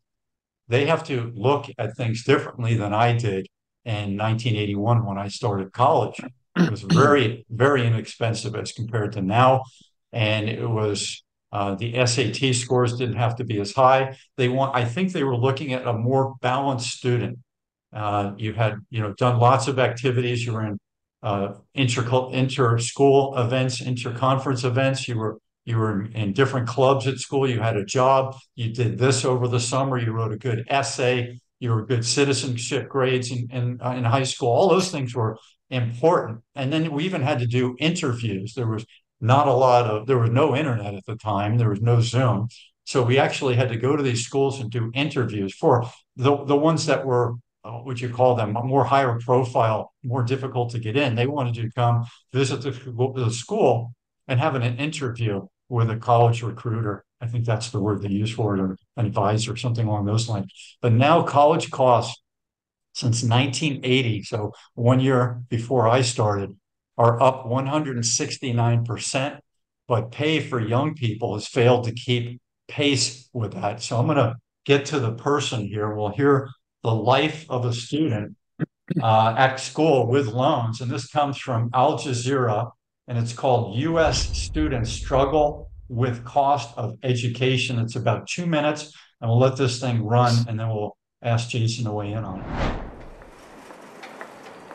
they have to look at things differently than I did in 1981 when I started college. It was very, very inexpensive as compared to now. And it was the SAT scores didn't have to be as high. I think they were looking at a more balanced student. You had, done lots of activities. You were in inter-school events, inter-conference events. You were in different clubs at school. You had a job. You did this over the summer. You wrote a good essay. You were good citizenship grades in high school. All those things were important. And then we even had to do interviews. There was no internet at the time. There was no Zoom. So we actually had to go to these schools and do interviews for the ones that were, what you call them, more higher profile, more difficult to get in. They wanted you to come visit the school and have an interview with a college recruiter. I think that's the word they use for it, or an advisor, something along those lines. But now college costs since 1980, so 1 year before I started, are up 169%, but pay for young people has failed to keep pace with that. So I'm going to get to the person here. We'll hear the life of a student at school with loans. And this comes from Al Jazeera, and it's called U.S. Students Struggle with Cost of Education. It's about 2 minutes, and we'll let this thing run, and then we'll ask Jason to weigh in on it.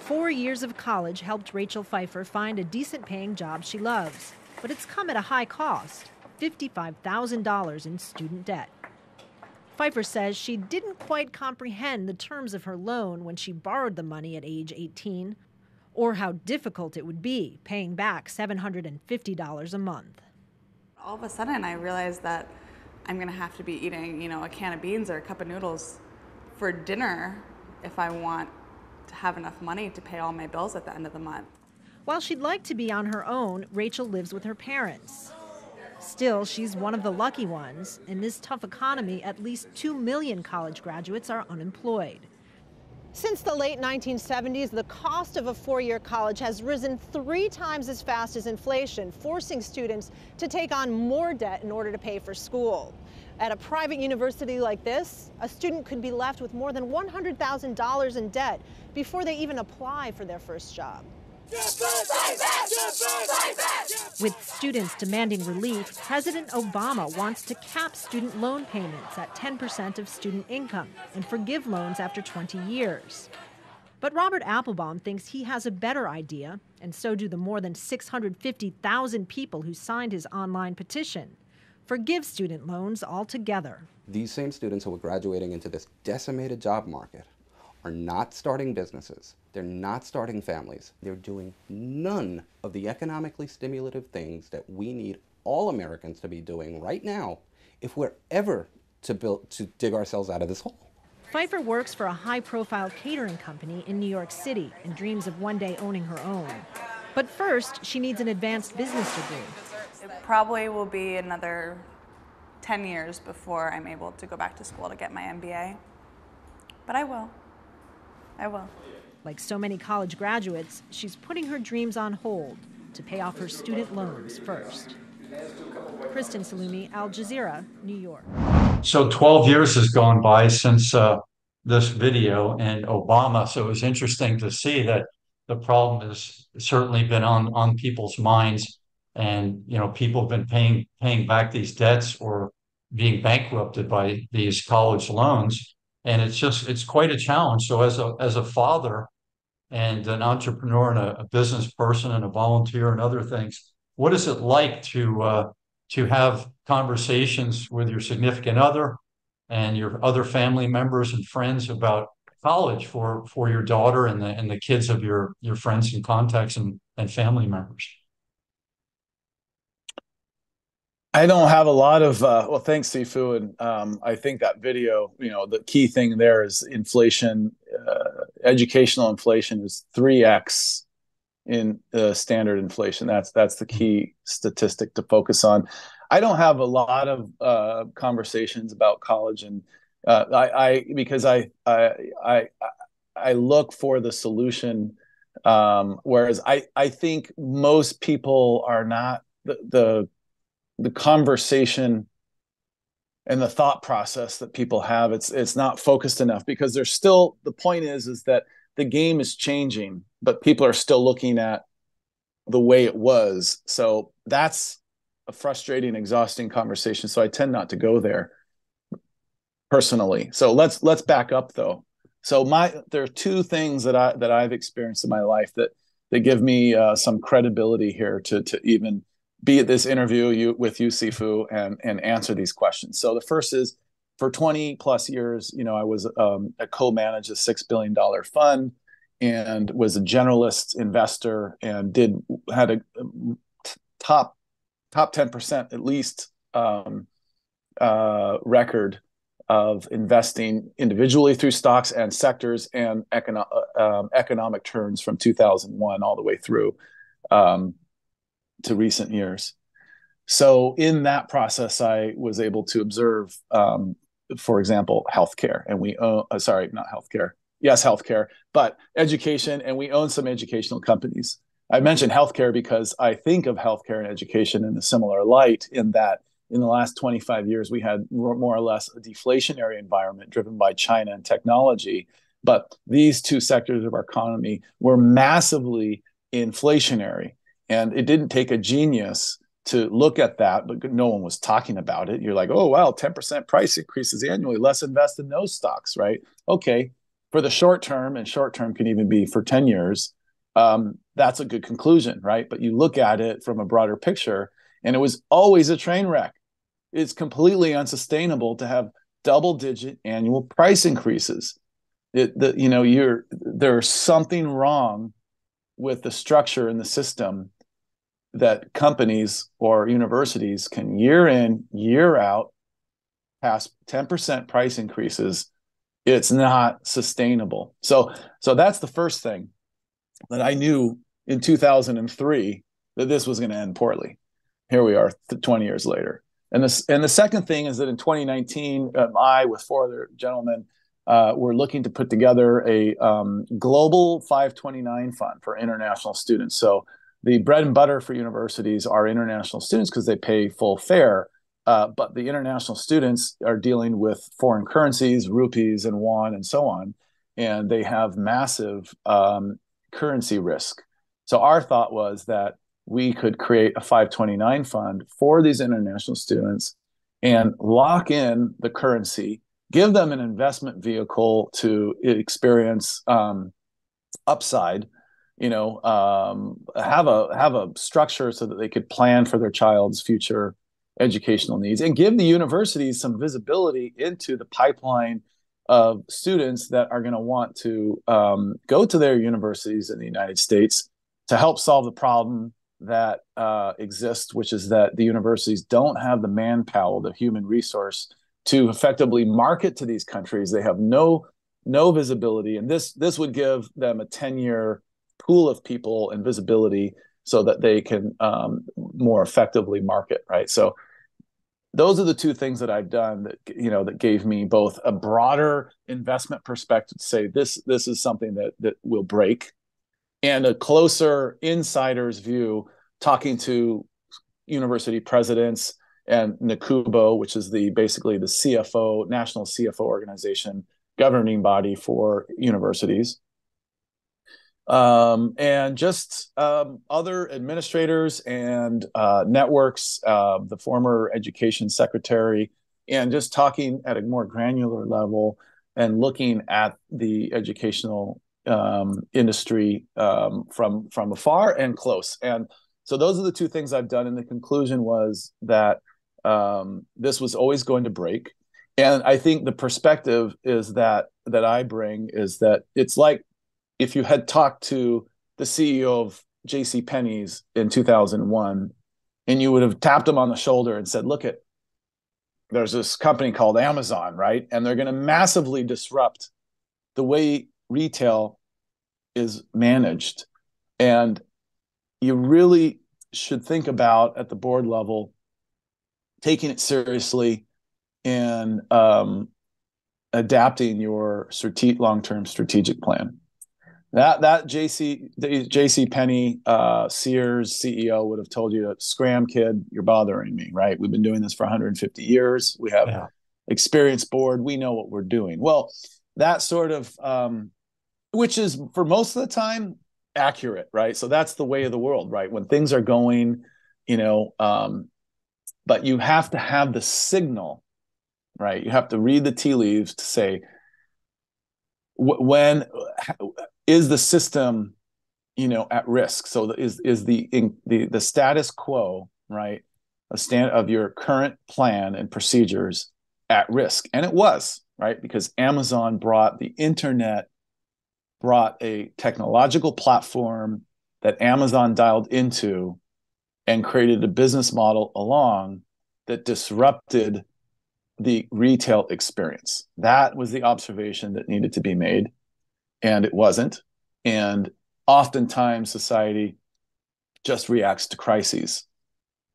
4 years of college helped Rachel Pfeiffer find a decent-paying job she loves, but it's come at a high cost, $55,000 in student debt. Pfeiffer says she didn't quite comprehend the terms of her loan when she borrowed the money at age 18, or how difficult it would be paying back $750 a month. All of a sudden, I realized that I'm going to have to be eating, a can of beans or a cup of noodles for dinner if I want to have enough money to pay all my bills at the end of the month. While she'd like to be on her own, Rachel lives with her parents. Still, she's one of the lucky ones. In this tough economy, at least 2 million college graduates are unemployed. Since the late 1970s, the cost of a four-year college has risen 3 times as fast as inflation, forcing students to take on more debt in order to pay for school. At a private university like this, a student could be left with more than $100,000 in debt before they even apply for their first job. With students demanding relief, President Obama wants to cap student loan payments at 10% of student income and forgive loans after 20 years. But Robert Applebaum thinks he has a better idea, and so do the more than 650,000 people who signed his online petition. Forgive student loans altogether. These same students who are graduating into this decimated job market are not starting businesses, they're not starting families, they're doing none of the economically stimulative things that we need all Americans to be doing right now if we're ever to dig ourselves out of this hole. Pfeiffer works for a high-profile catering company in New York City and dreams of one day owning her own. But first, she needs an advanced business degree. It probably will be another 10 years before I'm able to go back to school to get my MBA, but I will. I will. Like so many college graduates, she's putting her dreams on hold to pay off her student loans first. Kristen Salumi, Al Jazeera, New York. So 12 years has gone by since this video and Obama, so it was interesting to see that the problem has certainly been on people's minds, and people have been paying back these debts or being bankrupted by these college loans. And it's quite a challenge. So as a father and an entrepreneur and a business person and a volunteer and other things, what is it like to have conversations with your significant other and your other family members and friends about college for your daughter and the kids of your friends and contacts and family members? I don't have a lot of, well, thanks, Sifu. And I think that video, you know, the key thing there is inflation, educational inflation is 3x in standard inflation. That's the key statistic to focus on. I don't have a lot of conversations about college, and because I look for the solution. Whereas I think most people are not the conversation and the thought process that people have. It's not focused enough, because there's still, the point is that the game is changing, but people are still looking at the way it was. So that's a frustrating, exhausting conversation. So I tend not to go there personally. So let's back up though. So there are two things that I've experienced in my life that give me some credibility here to even be at this interview with you, Sifu, and answer these questions. So the first is, for 20 plus years, you know, I was a co-managed a $6 billion fund and was a generalist investor, and had a top 10% at least record of investing individually through stocks and sectors and economic turns from 2001 all the way through to recent years. So in that process, I was able to observe, for example, healthcare, and we own, sorry, not healthcare. Yes, healthcare, but education, and we own some educational companies. I mentioned healthcare because I think of healthcare and education in a similar light, in that in the last 25 years, we had more or less a deflationary environment driven by China and technology. But these two sectors of our economy were massively inflationary, and it didn't take a genius to look at that, but no one was talking about it. You're like, oh, wow, 10% price increases annually, let's invest in those stocks, right? Okay, for the short term, and short term can even be for 10 years, that's a good conclusion, right? But you look at it from a broader picture, and it was always a train wreck. It's completely unsustainable to have double-digit annual price increases. You know, there's something wrong with the structure in the system that companies or universities can year in, year out, pass 10% price increases. It's not sustainable. So that's the first thing that I knew in 2003, that this was going to end poorly. Here we are 20 years later. And the second thing is that in 2019, I, with four other gentlemen, were looking to put together a global 529 fund for international students. So the bread and butter for universities are international students, because they pay full fare. But the international students are dealing with foreign currencies, rupees and yuan and so on. And they have massive currency risk. So our thought was that we could create a 529 fund for these international students and lock in the currency, give them an investment vehicle to experience upside, you know, have a structure so that they could plan for their child's future educational needs, and give the universities some visibility into the pipeline of students that are going to want to go to their universities in the United States to help solve the problem that exists, which is that the universities don't have the manpower, the human resource, to effectively market to these countries. They have no visibility, and this would give them a 10-year pool of people and visibility so that they can more effectively market, right? So those are the two things that I've done that, you know, that gave me both a broader investment perspective to say this is something that will break, and a closer insider's view, talking to university presidents and NACUBO, which is basically the CFO, National CFO Organization, governing body for universities. And just other administrators and networks, the former education secretary, and just talking at a more granular level and looking at the educational industry from afar and close. And so those are the two things I've done. And the conclusion was that this was always going to break. And I think the perspective is that I bring is that it's like, if you had talked to the CEO of JCPenney's in 2001 and you would have tapped them on the shoulder and said, look at, there's this company called Amazon, right? And they're going to massively disrupt the way retail is managed. And you really should think about, at the board level, taking it seriously and adapting your long-term strategic plan. That JCPenney, Sears CEO would have told you, scram, kid, you're bothering me, right? We've been doing this for 150 years. We have experienced board. We know what we're doing. Well, that sort of, which is for most of the time accurate, right? So that's the way of the world, right? When things are going, but you have to have the signal, right? You have to read the tea leaves to say, when is the system, at risk? So is the status quo, right, of your current plan and procedures at risk? And it was, right, because Amazon brought the internet, brought a technological platform that Amazon dialed into and created a business model along that disrupted the retail experience. That was the observation that needed to be made, and it wasn't. And oftentimes society just reacts to crises.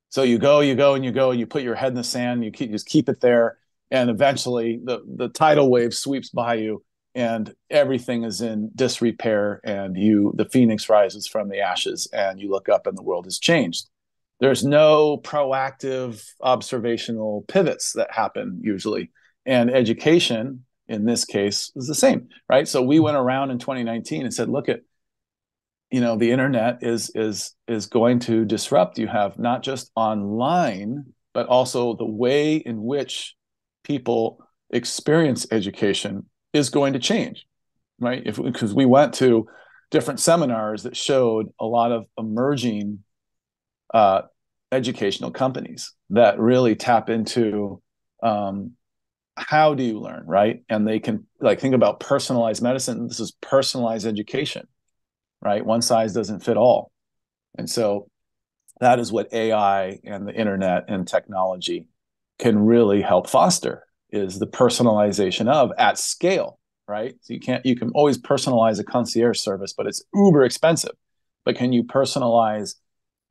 So you go and you put your head in the sand, you just keep it there, and eventually the tidal wave sweeps by you and everything is in disrepair, and the phoenix rises from the ashes, and you look up and the world has changed. There's no proactive observational pivots that happen usually. And education, in this case, is the same, right? So we went around in 2019 and said, look at, the internet is going to disrupt. You have not just online, but also the way in which people experience education is going to change, right? Because we went to different seminars that showed a lot of emerging educational companies that really tap into how do you learn, right? And they can think about personalized medicine. This is personalized education, right? One size doesn't fit all. And so that is what AI and the internet and technology can really help foster, is the personalization of at scale, right? So you can always personalize a concierge service, but it's uber expensive. But can you personalize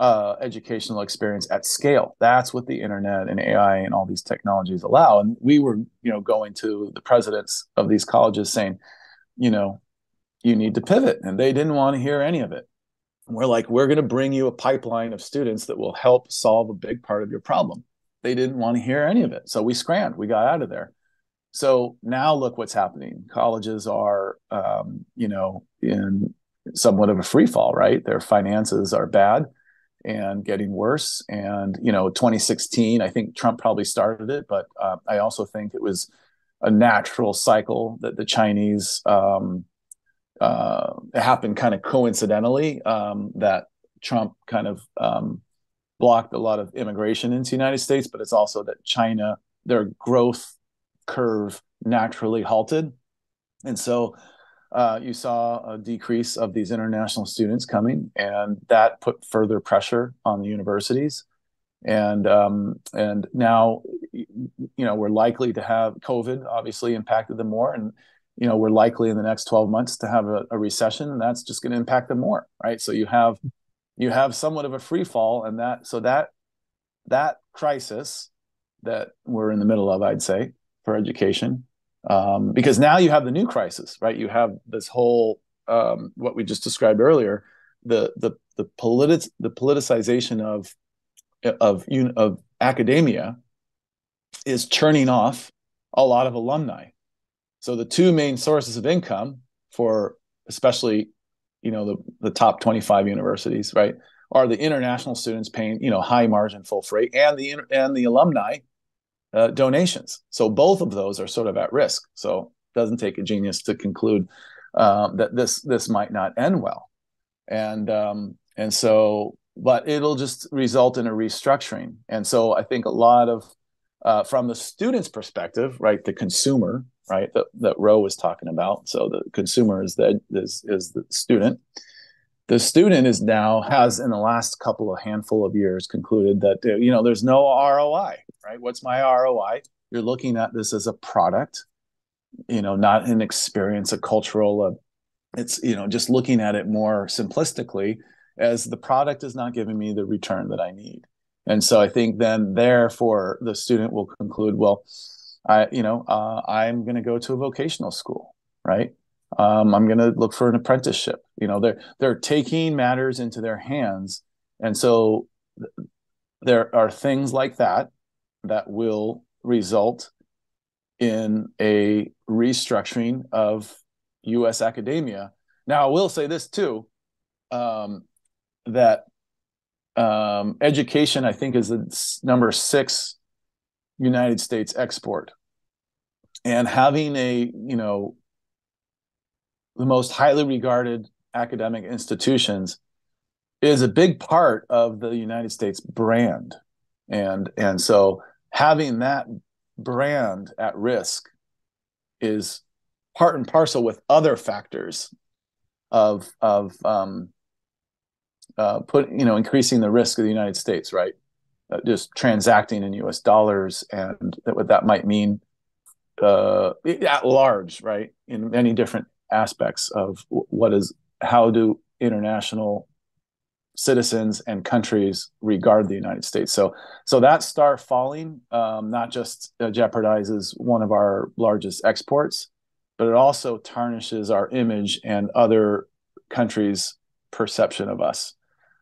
educational experience at scale? That's what the internet and AI and all these technologies allow. And we were, going to the presidents of these colleges saying, you need to pivot. And they didn't want to hear any of it. And we're like, we're going to bring you a pipeline of students that will help solve a big part of your problem. They didn't want to hear any of it. So we scrammed, we got out of there. So now look what's happening. Colleges are, in somewhat of a free fall, right? Their finances are bad and getting worse. And, 2016, I think Trump probably started it, but I also think it was a natural cycle that the Chinese, happened kind of coincidentally, that Trump kind of blocked a lot of immigration into the United States, but it's also that China, their growth curve naturally halted. And so you saw a decrease of these international students coming, and that put further pressure on the universities. And now, we're likely to have COVID obviously impacted them more. And, we're likely in the next 12 months to have a recession, and that's just going to impact them more, right? So you have somewhat of a free fall, and that crisis that we're in the middle of, I'd say, for education, because now you have the new crisis, right? You have this whole what we just described earlier, the politicization of academia is churning off a lot of alumni. So the two main sources of income for especially the top 25 universities, right, are the international students paying high margin full freight, and the alumni donations. So both of those are sort of at risk. So it doesn't take a genius to conclude that this might not end well, and so, but it'll just result in a restructuring. And so I think a lot of from the student's perspective, right, the consumer, right, that Rowe was talking about. So the consumer is the student, The student is now has in the last couple of handful of years concluded that, you know, there's no ROI, right? What's my ROI? You're looking at this as a product, you know, not an experience, a cultural, it's, you know, just looking at it more simplistically as the product is not giving me the return that I need. And so I think then therefore the student will conclude, well, I'm going to go to a vocational school, right? I'm going to look for an apprenticeship. You know, they're taking matters into their hands. And so there are things like that that will result in a restructuring of U.S. academia. Now, I will say this too, that education, I think, is the number 6 United States export. And having the most highly regarded academic institutions is a big part of the United States brand. And so having that brand at risk is part and parcel with other factors of increasing the risk of the United States, right? Just transacting in U.S. dollars and what that might mean at large, right? In many different aspects of how do international citizens and countries regard the United States. So that star falling not just jeopardizes one of our largest exports, but it also tarnishes our image and other countries' perception of us.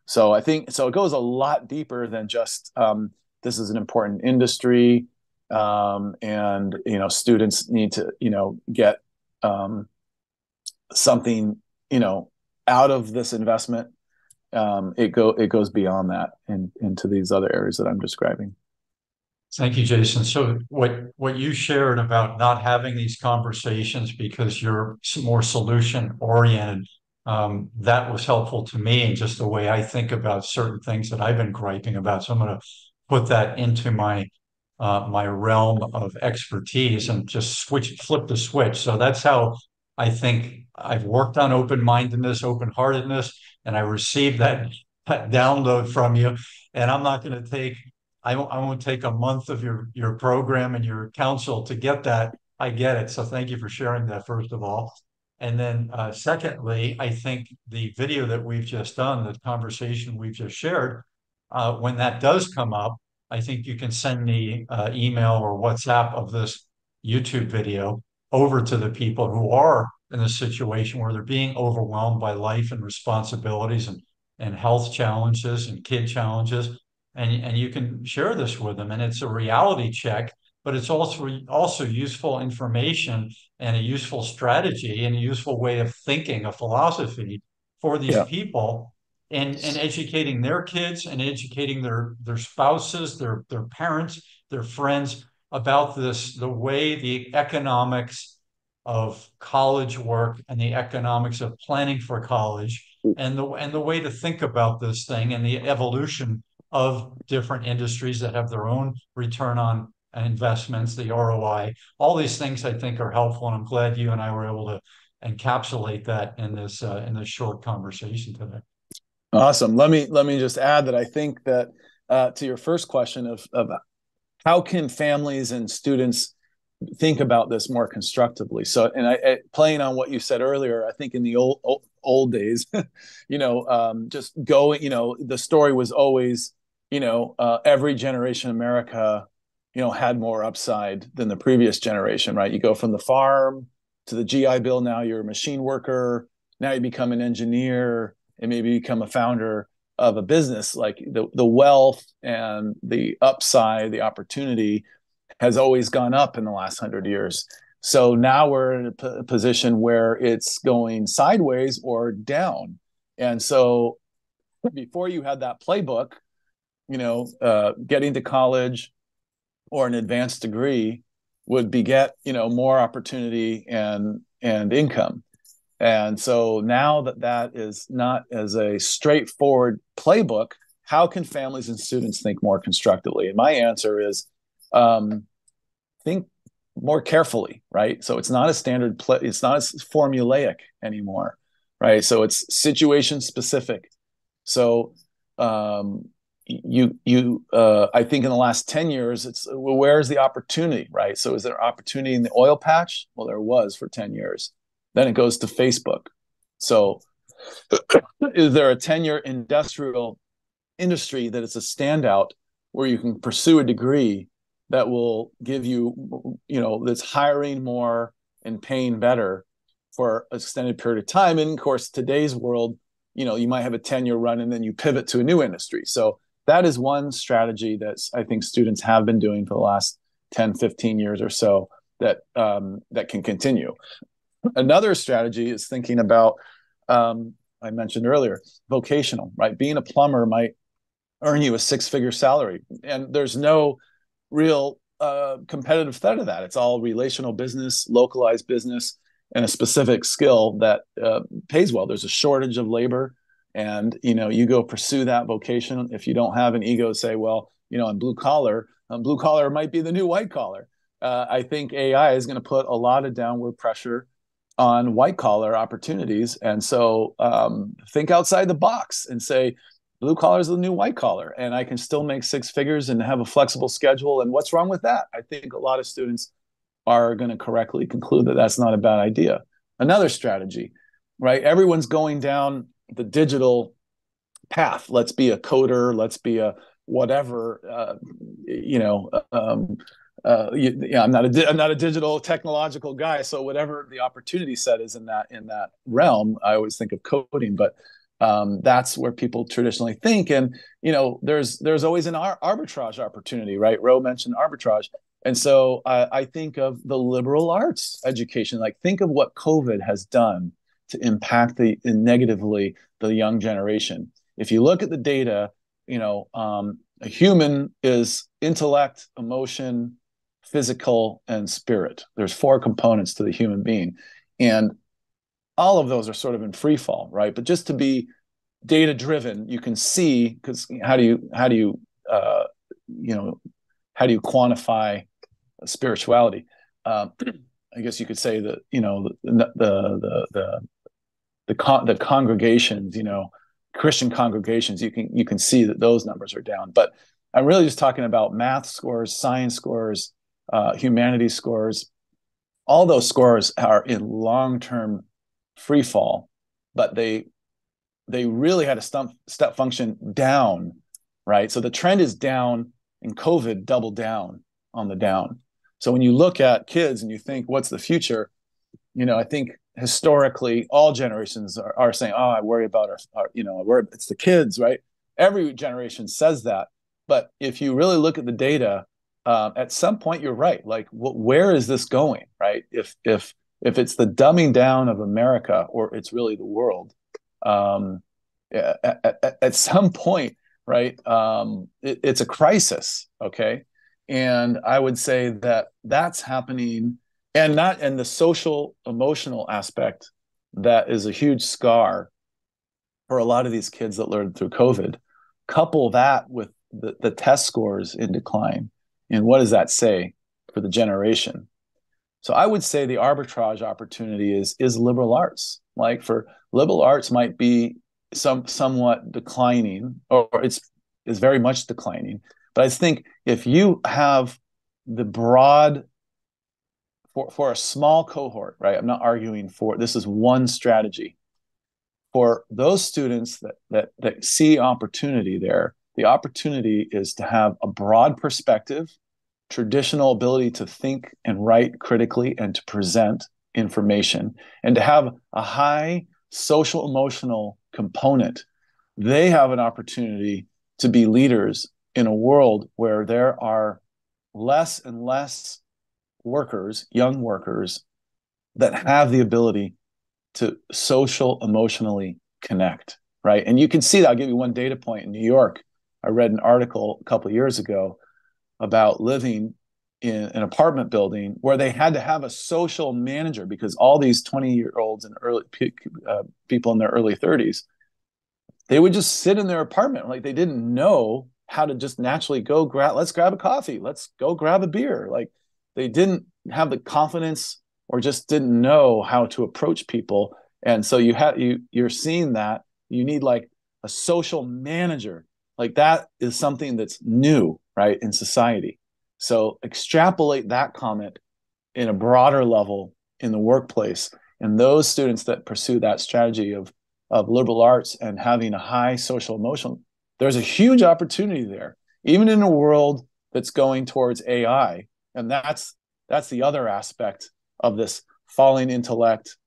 So I think, so it goes a lot deeper than just this is an important industry and, you know, students need to, you know, get something, you know, out of this investment. It goes beyond that and into these other areas that I'm describing. Thank you, Jason. So what you shared about not having these conversations because you're more solution oriented, that was helpful to me and just the way I think about certain things that I've been griping about. So I'm going to put that into my my realm of expertise and just flip the switch. So that's how I think I've worked on open-mindedness, open-heartedness, and I received that download from you. And I'm not going to I won't take a month of your program and your counsel to get that. I get it. So thank you for sharing that, first of all. And then secondly, I think the video that we've just done, the conversation we've just shared, when that does come up, I think you can send me email or WhatsApp of this YouTube video over to the people who are in the situation where they're being overwhelmed by life and responsibilities and health challenges and kid challenges. And you can share this with them. And it's a reality check, but it's also useful information and a useful strategy and a useful way of thinking, a philosophy for these people and educating their kids and educating their spouses, their parents, their friends about this, the way the economics of college work and the economics of planning for college and the way to think about this thing and the evolution of different industries that have their own return on investments, the ROI, all these things I think are helpful. And I'm glad you and I were able to encapsulate that in this short conversation today. Awesome. Let me just add that I think that to your first question of how can families and students think about this more constructively? So, and I playing on what you said earlier, I think in the old days, you know, just going, you know, the story was always, you know, every generation in America, you know, had more upside than the previous generation, right? You go from the farm to the GI Bill. Now you're a machine worker. Now you become an engineer and maybe become a founder of a business. Like the wealth and the upside, the opportunity has always gone up in the last 100 years. So now we're in a position where it's going sideways or down. And so before you had that playbook, you know, getting to college or an advanced degree would beget, you know, more opportunity and income. And so now that is not as a straightforward playbook, how can families and students think more constructively? And my answer is think more carefully, right? So it's not a standard, it's not as formulaic anymore. right? So it's situation specific. So I think in the last 10 years, it's, well, where's the opportunity, right? So is there opportunity in the oil patch? Well, there was for 10 years. Then it goes to Facebook. So is there a 10-year industrial industry that it's a standout where you can pursue a degree that will give you, you know, that's hiring more and paying better for an extended period of time? And of course, today's world, you know, you might have a 10-year run and then you pivot to a new industry. So that is one strategy that I think students have been doing for the last 10, 15 years or so that that can continue. Another strategy is thinking about, I mentioned earlier, vocational, right? Being a plumber might earn you a six-figure salary. And there's no real competitive threat of that. It's all relational business, localized business, and a specific skill that pays well. There's a shortage of labor. And, you know, you go pursue that vocation. If you don't have an ego, say, well, you know, blue collar might be the new white collar. I think AI is going to put a lot of downward pressure on white collar opportunities. And so think outside the box and say, blue collar is the new white collar, and I can still make six figures and have a flexible schedule. And what's wrong with that? I think a lot of students are going to correctly conclude that that's not a bad idea. Another strategy, right? Everyone's going down the digital path. Let's be a coder. Let's be a whatever, I'm not a digital technological guy. So whatever the opportunity set is in that realm, I always think of coding, but that's where people traditionally think. And, you know, there's always an arbitrage opportunity, right? Rowe mentioned arbitrage. And so I think of the liberal arts education, like think of what COVID has done to impact negatively the young generation. If you look at the data, you know, a human is intellect, emotion, physical, and spirit. There's four components to the human being. And all of those are sort of in free fall, right? But just to be data driven, you can see, because how do you quantify spirituality? I guess you could say that, you know, the congregations, you know, Christian congregations, you can see that those numbers are down. But I'm really just talking about math scores, science scores, humanities scores. All those scores are in long-term free fall, but they really had a step function down, right? So the trend is down, and COVID doubled down on the down. So when you look at kids and you think, what's the future? You know, I think historically, all generations are saying, oh, I worry about it's the kids, right? Every generation says that. But if you really look at the data, at some point, you're right. Like, where is this going, right? If it's the dumbing down of America, or it's really the world, at some point, right, it's a crisis, okay? And I would say that that's happening, and the social, emotional aspect that is a huge scar for a lot of these kids that learned through COVID. Couple that with the test scores in decline. And what does that say for the generation? So I would say the arbitrage opportunity is liberal arts. Like, for liberal arts might be somewhat declining, or is very much declining. But I think if you have the broad, for a small cohort, right? I'm not arguing for, this is one strategy. For those students that see opportunity there, the opportunity is to have a broad perspective, traditional ability to think and write critically and to present information, and to have a high social emotional component. They have an opportunity to be leaders in a world where there are less and less workers, young workers, that have the ability to social emotionally connect, right? And you can see that. I'll give you one data point. In New York, I read an article a couple of years ago about living in an apartment building where they had to have a social manager because all these 20-year-olds and early people in their early 30s, they would just sit in their apartment like they didn't know how to just naturally go let's grab a coffee, let's go grab a beer. Like, they didn't have the confidence or just didn't know how to approach people. And so you're seeing that you need like a social manager. Like that is something that's new, right, in society. So extrapolate that comment in a broader level in the workplace. And those students that pursue that strategy of liberal arts and having a high social emotion, there's a huge opportunity there, even in a world that's going towards AI. And that's the other aspect of this falling intellect,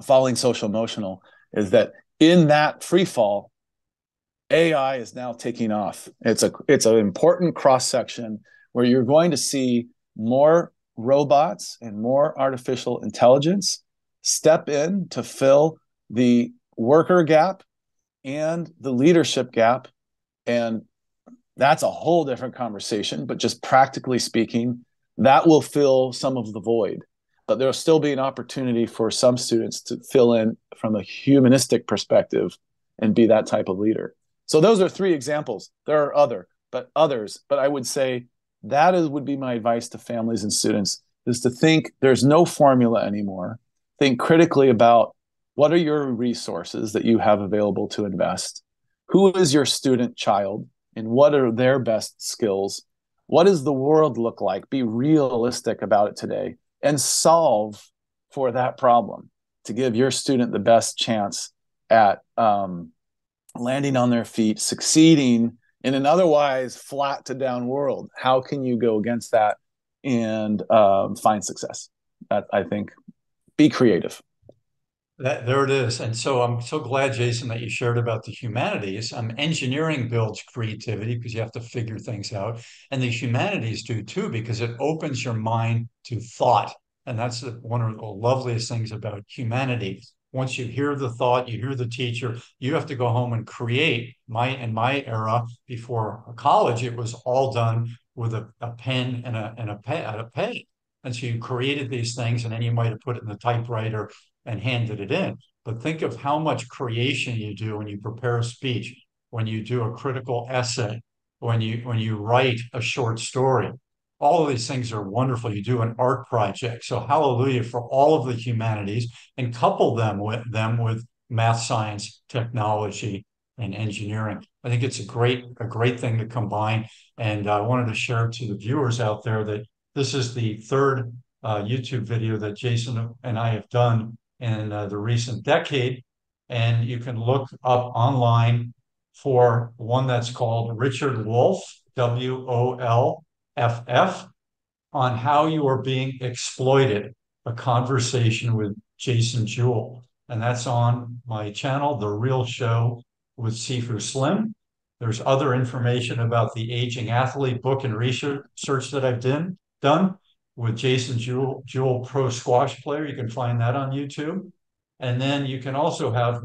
falling social emotional, is that in that free fall, AI is now taking off. It's an important cross-section where you're going to see more robots and more artificial intelligence step in to fill the worker gap and the leadership gap. And that's a whole different conversation, but just practically speaking, that will fill some of the void. But there'll still be an opportunity for some students to fill in from a humanistic perspective and be that type of leader. So those are three examples. There are others, but I would say that would be my advice to families and students, is to think there's no formula anymore. Think critically about what are your resources that you have available to invest? Who is your student child and what are their best skills? What does the world look like? Be realistic about it today and solve for that problem to give your student the best chance at landing on their feet, succeeding in an otherwise flat to down world. How can you go against that and find success? That, I think, be creative. There it is. And so I'm so glad, Jason, that you shared about the humanities. Engineering builds creativity because you have to figure things out. And the humanities do too, because it opens your mind to thought. And that's one of the loveliest things about humanity. Once you hear the thought, you hear the teacher, you have to go home and create. In my era, before college, it was all done with a pen and a pen. And so you created these things, and then you might have put it in the typewriter and handed it in. But think of how much creation you do when you prepare a speech, when you do a critical essay, when you write a short story. All of these things are wonderful. You do an art project. So hallelujah for all of the humanities, and couple them with math, science, technology, and engineering. I think it's a great thing to combine. And I wanted to share to the viewers out there that this is the third YouTube video that Jason and I have done in the recent decade, and you can look up online for one that's called Richard Wolf, WOLFF, on how you are being exploited, a conversation with Jason Jewell. And that's on my channel, The Real Show with Sifu Slim. There's other information about the Aging Athlete book and research that I've done with Jason Jewell, pro squash player. You can find that on YouTube. And then you can also have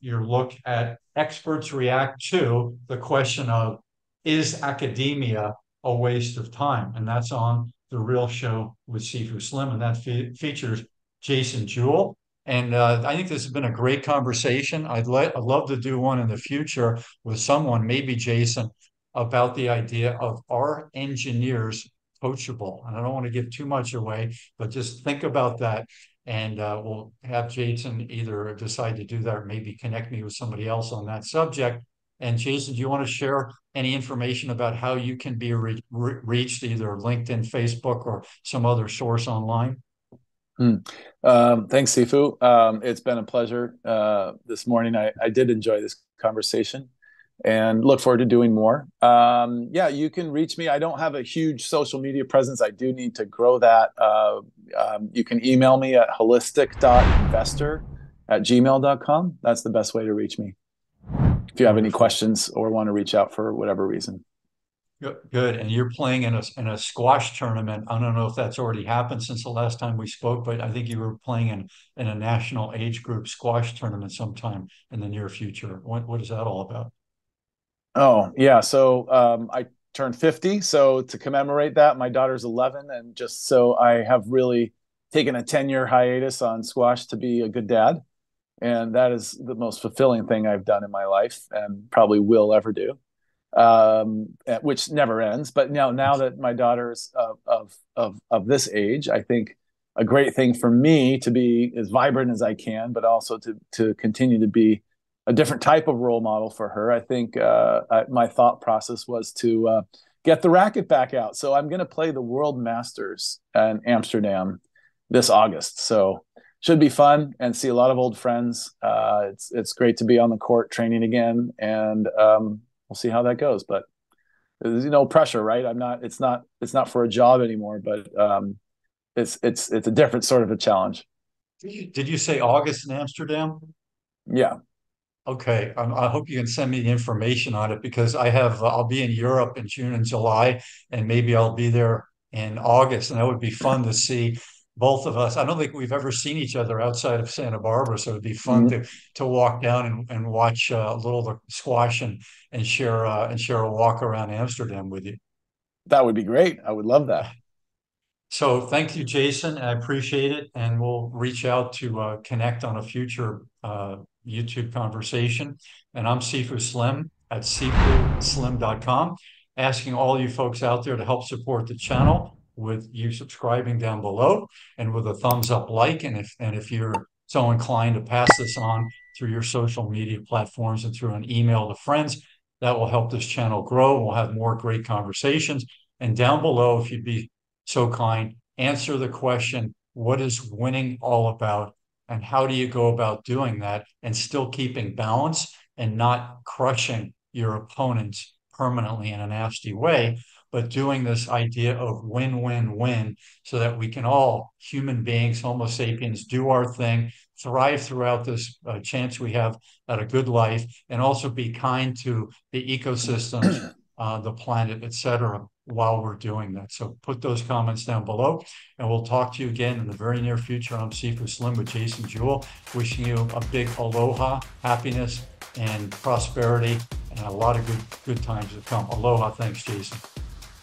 your look at experts react to the question of, is academia a waste of time? And that's on The Real Show with Sifu Slim. And that features Jason Jewell. And I think this has been a great conversation. I'd love to do one in the future with someone, maybe Jason, about the idea of, are engineers coachable? And I don't want to give too much away, but just think about that. And we'll have Jason either decide to do that or maybe connect me with somebody else on that subject. And Jason, do you want to share any information about how you can be reached, either LinkedIn, Facebook, or some other source online? Thanks, Sifu. It's been a pleasure this morning. I did enjoy this conversation and look forward to doing more. Yeah, you can reach me. I don't have a huge social media presence. I do need to grow that. You can email me at holistic.investor@gmail.com. That's the best way to reach me if you have any questions or want to reach out for whatever reason. Good. And you're playing in a squash tournament. I don't know if that's already happened since the last time we spoke, but I think you were playing in a national age group squash tournament sometime in the near future. What is that all about? Oh, yeah. So I turned 50. So to commemorate that, my daughter's 11. And just so I have really taken a 10-year hiatus on squash to be a good dad. And that is the most fulfilling thing I've done in my life and probably will ever do, which never ends. But now that my daughter's of this age, I think a great thing for me to be as vibrant as I can, but also to continue to be a different type of role model for her. I think my thought process was to get the racket back out. So I'm going to play the World Masters in Amsterdam this August. So should be fun and see a lot of old friends. It's great to be on the court training again, and we'll see how that goes. But there's no pressure, right? It's not for a job anymore, but it's a different sort of a challenge. Did you say August in Amsterdam? Yeah. Okay, I hope you can send me the information on it, because I'll be in Europe in June and July, and maybe I'll be there in August, and that would be fun to see both of us. I don't think we've ever seen each other outside of Santa Barbara, so it'd be fun to walk down and watch a little squash and share a walk around Amsterdam with you. That would be great. I would love that. So thank you, Jason. I appreciate it, and we'll reach out to connect on a future YouTube conversation. And I'm Sifu Slim at SifuSlim.com, asking all you folks out there to help support the channel with you subscribing down below and with a thumbs up like, and if you're so inclined to pass this on through your social media platforms and through an email to friends, that will help this channel grow. We'll have more great conversations. And down below, if you'd be so kind, answer the question, what is winning all about? And how do you go about doing that and still keeping balance and not crushing your opponents permanently in a nasty way, but doing this idea of win-win-win, so that we can all, human beings, Homo sapiens, do our thing, thrive throughout this chance we have at a good life, and also be kind to the ecosystems, the planet, etc., while we're doing that. So put those comments down below, and we'll talk to you again in the very near future. I'm Sifu Slim with Jason Jewell, wishing you a big aloha, happiness, and prosperity, and a lot of good times to come. Aloha. Thanks, Jason.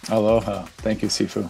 Aloha. Thank you, Sifu.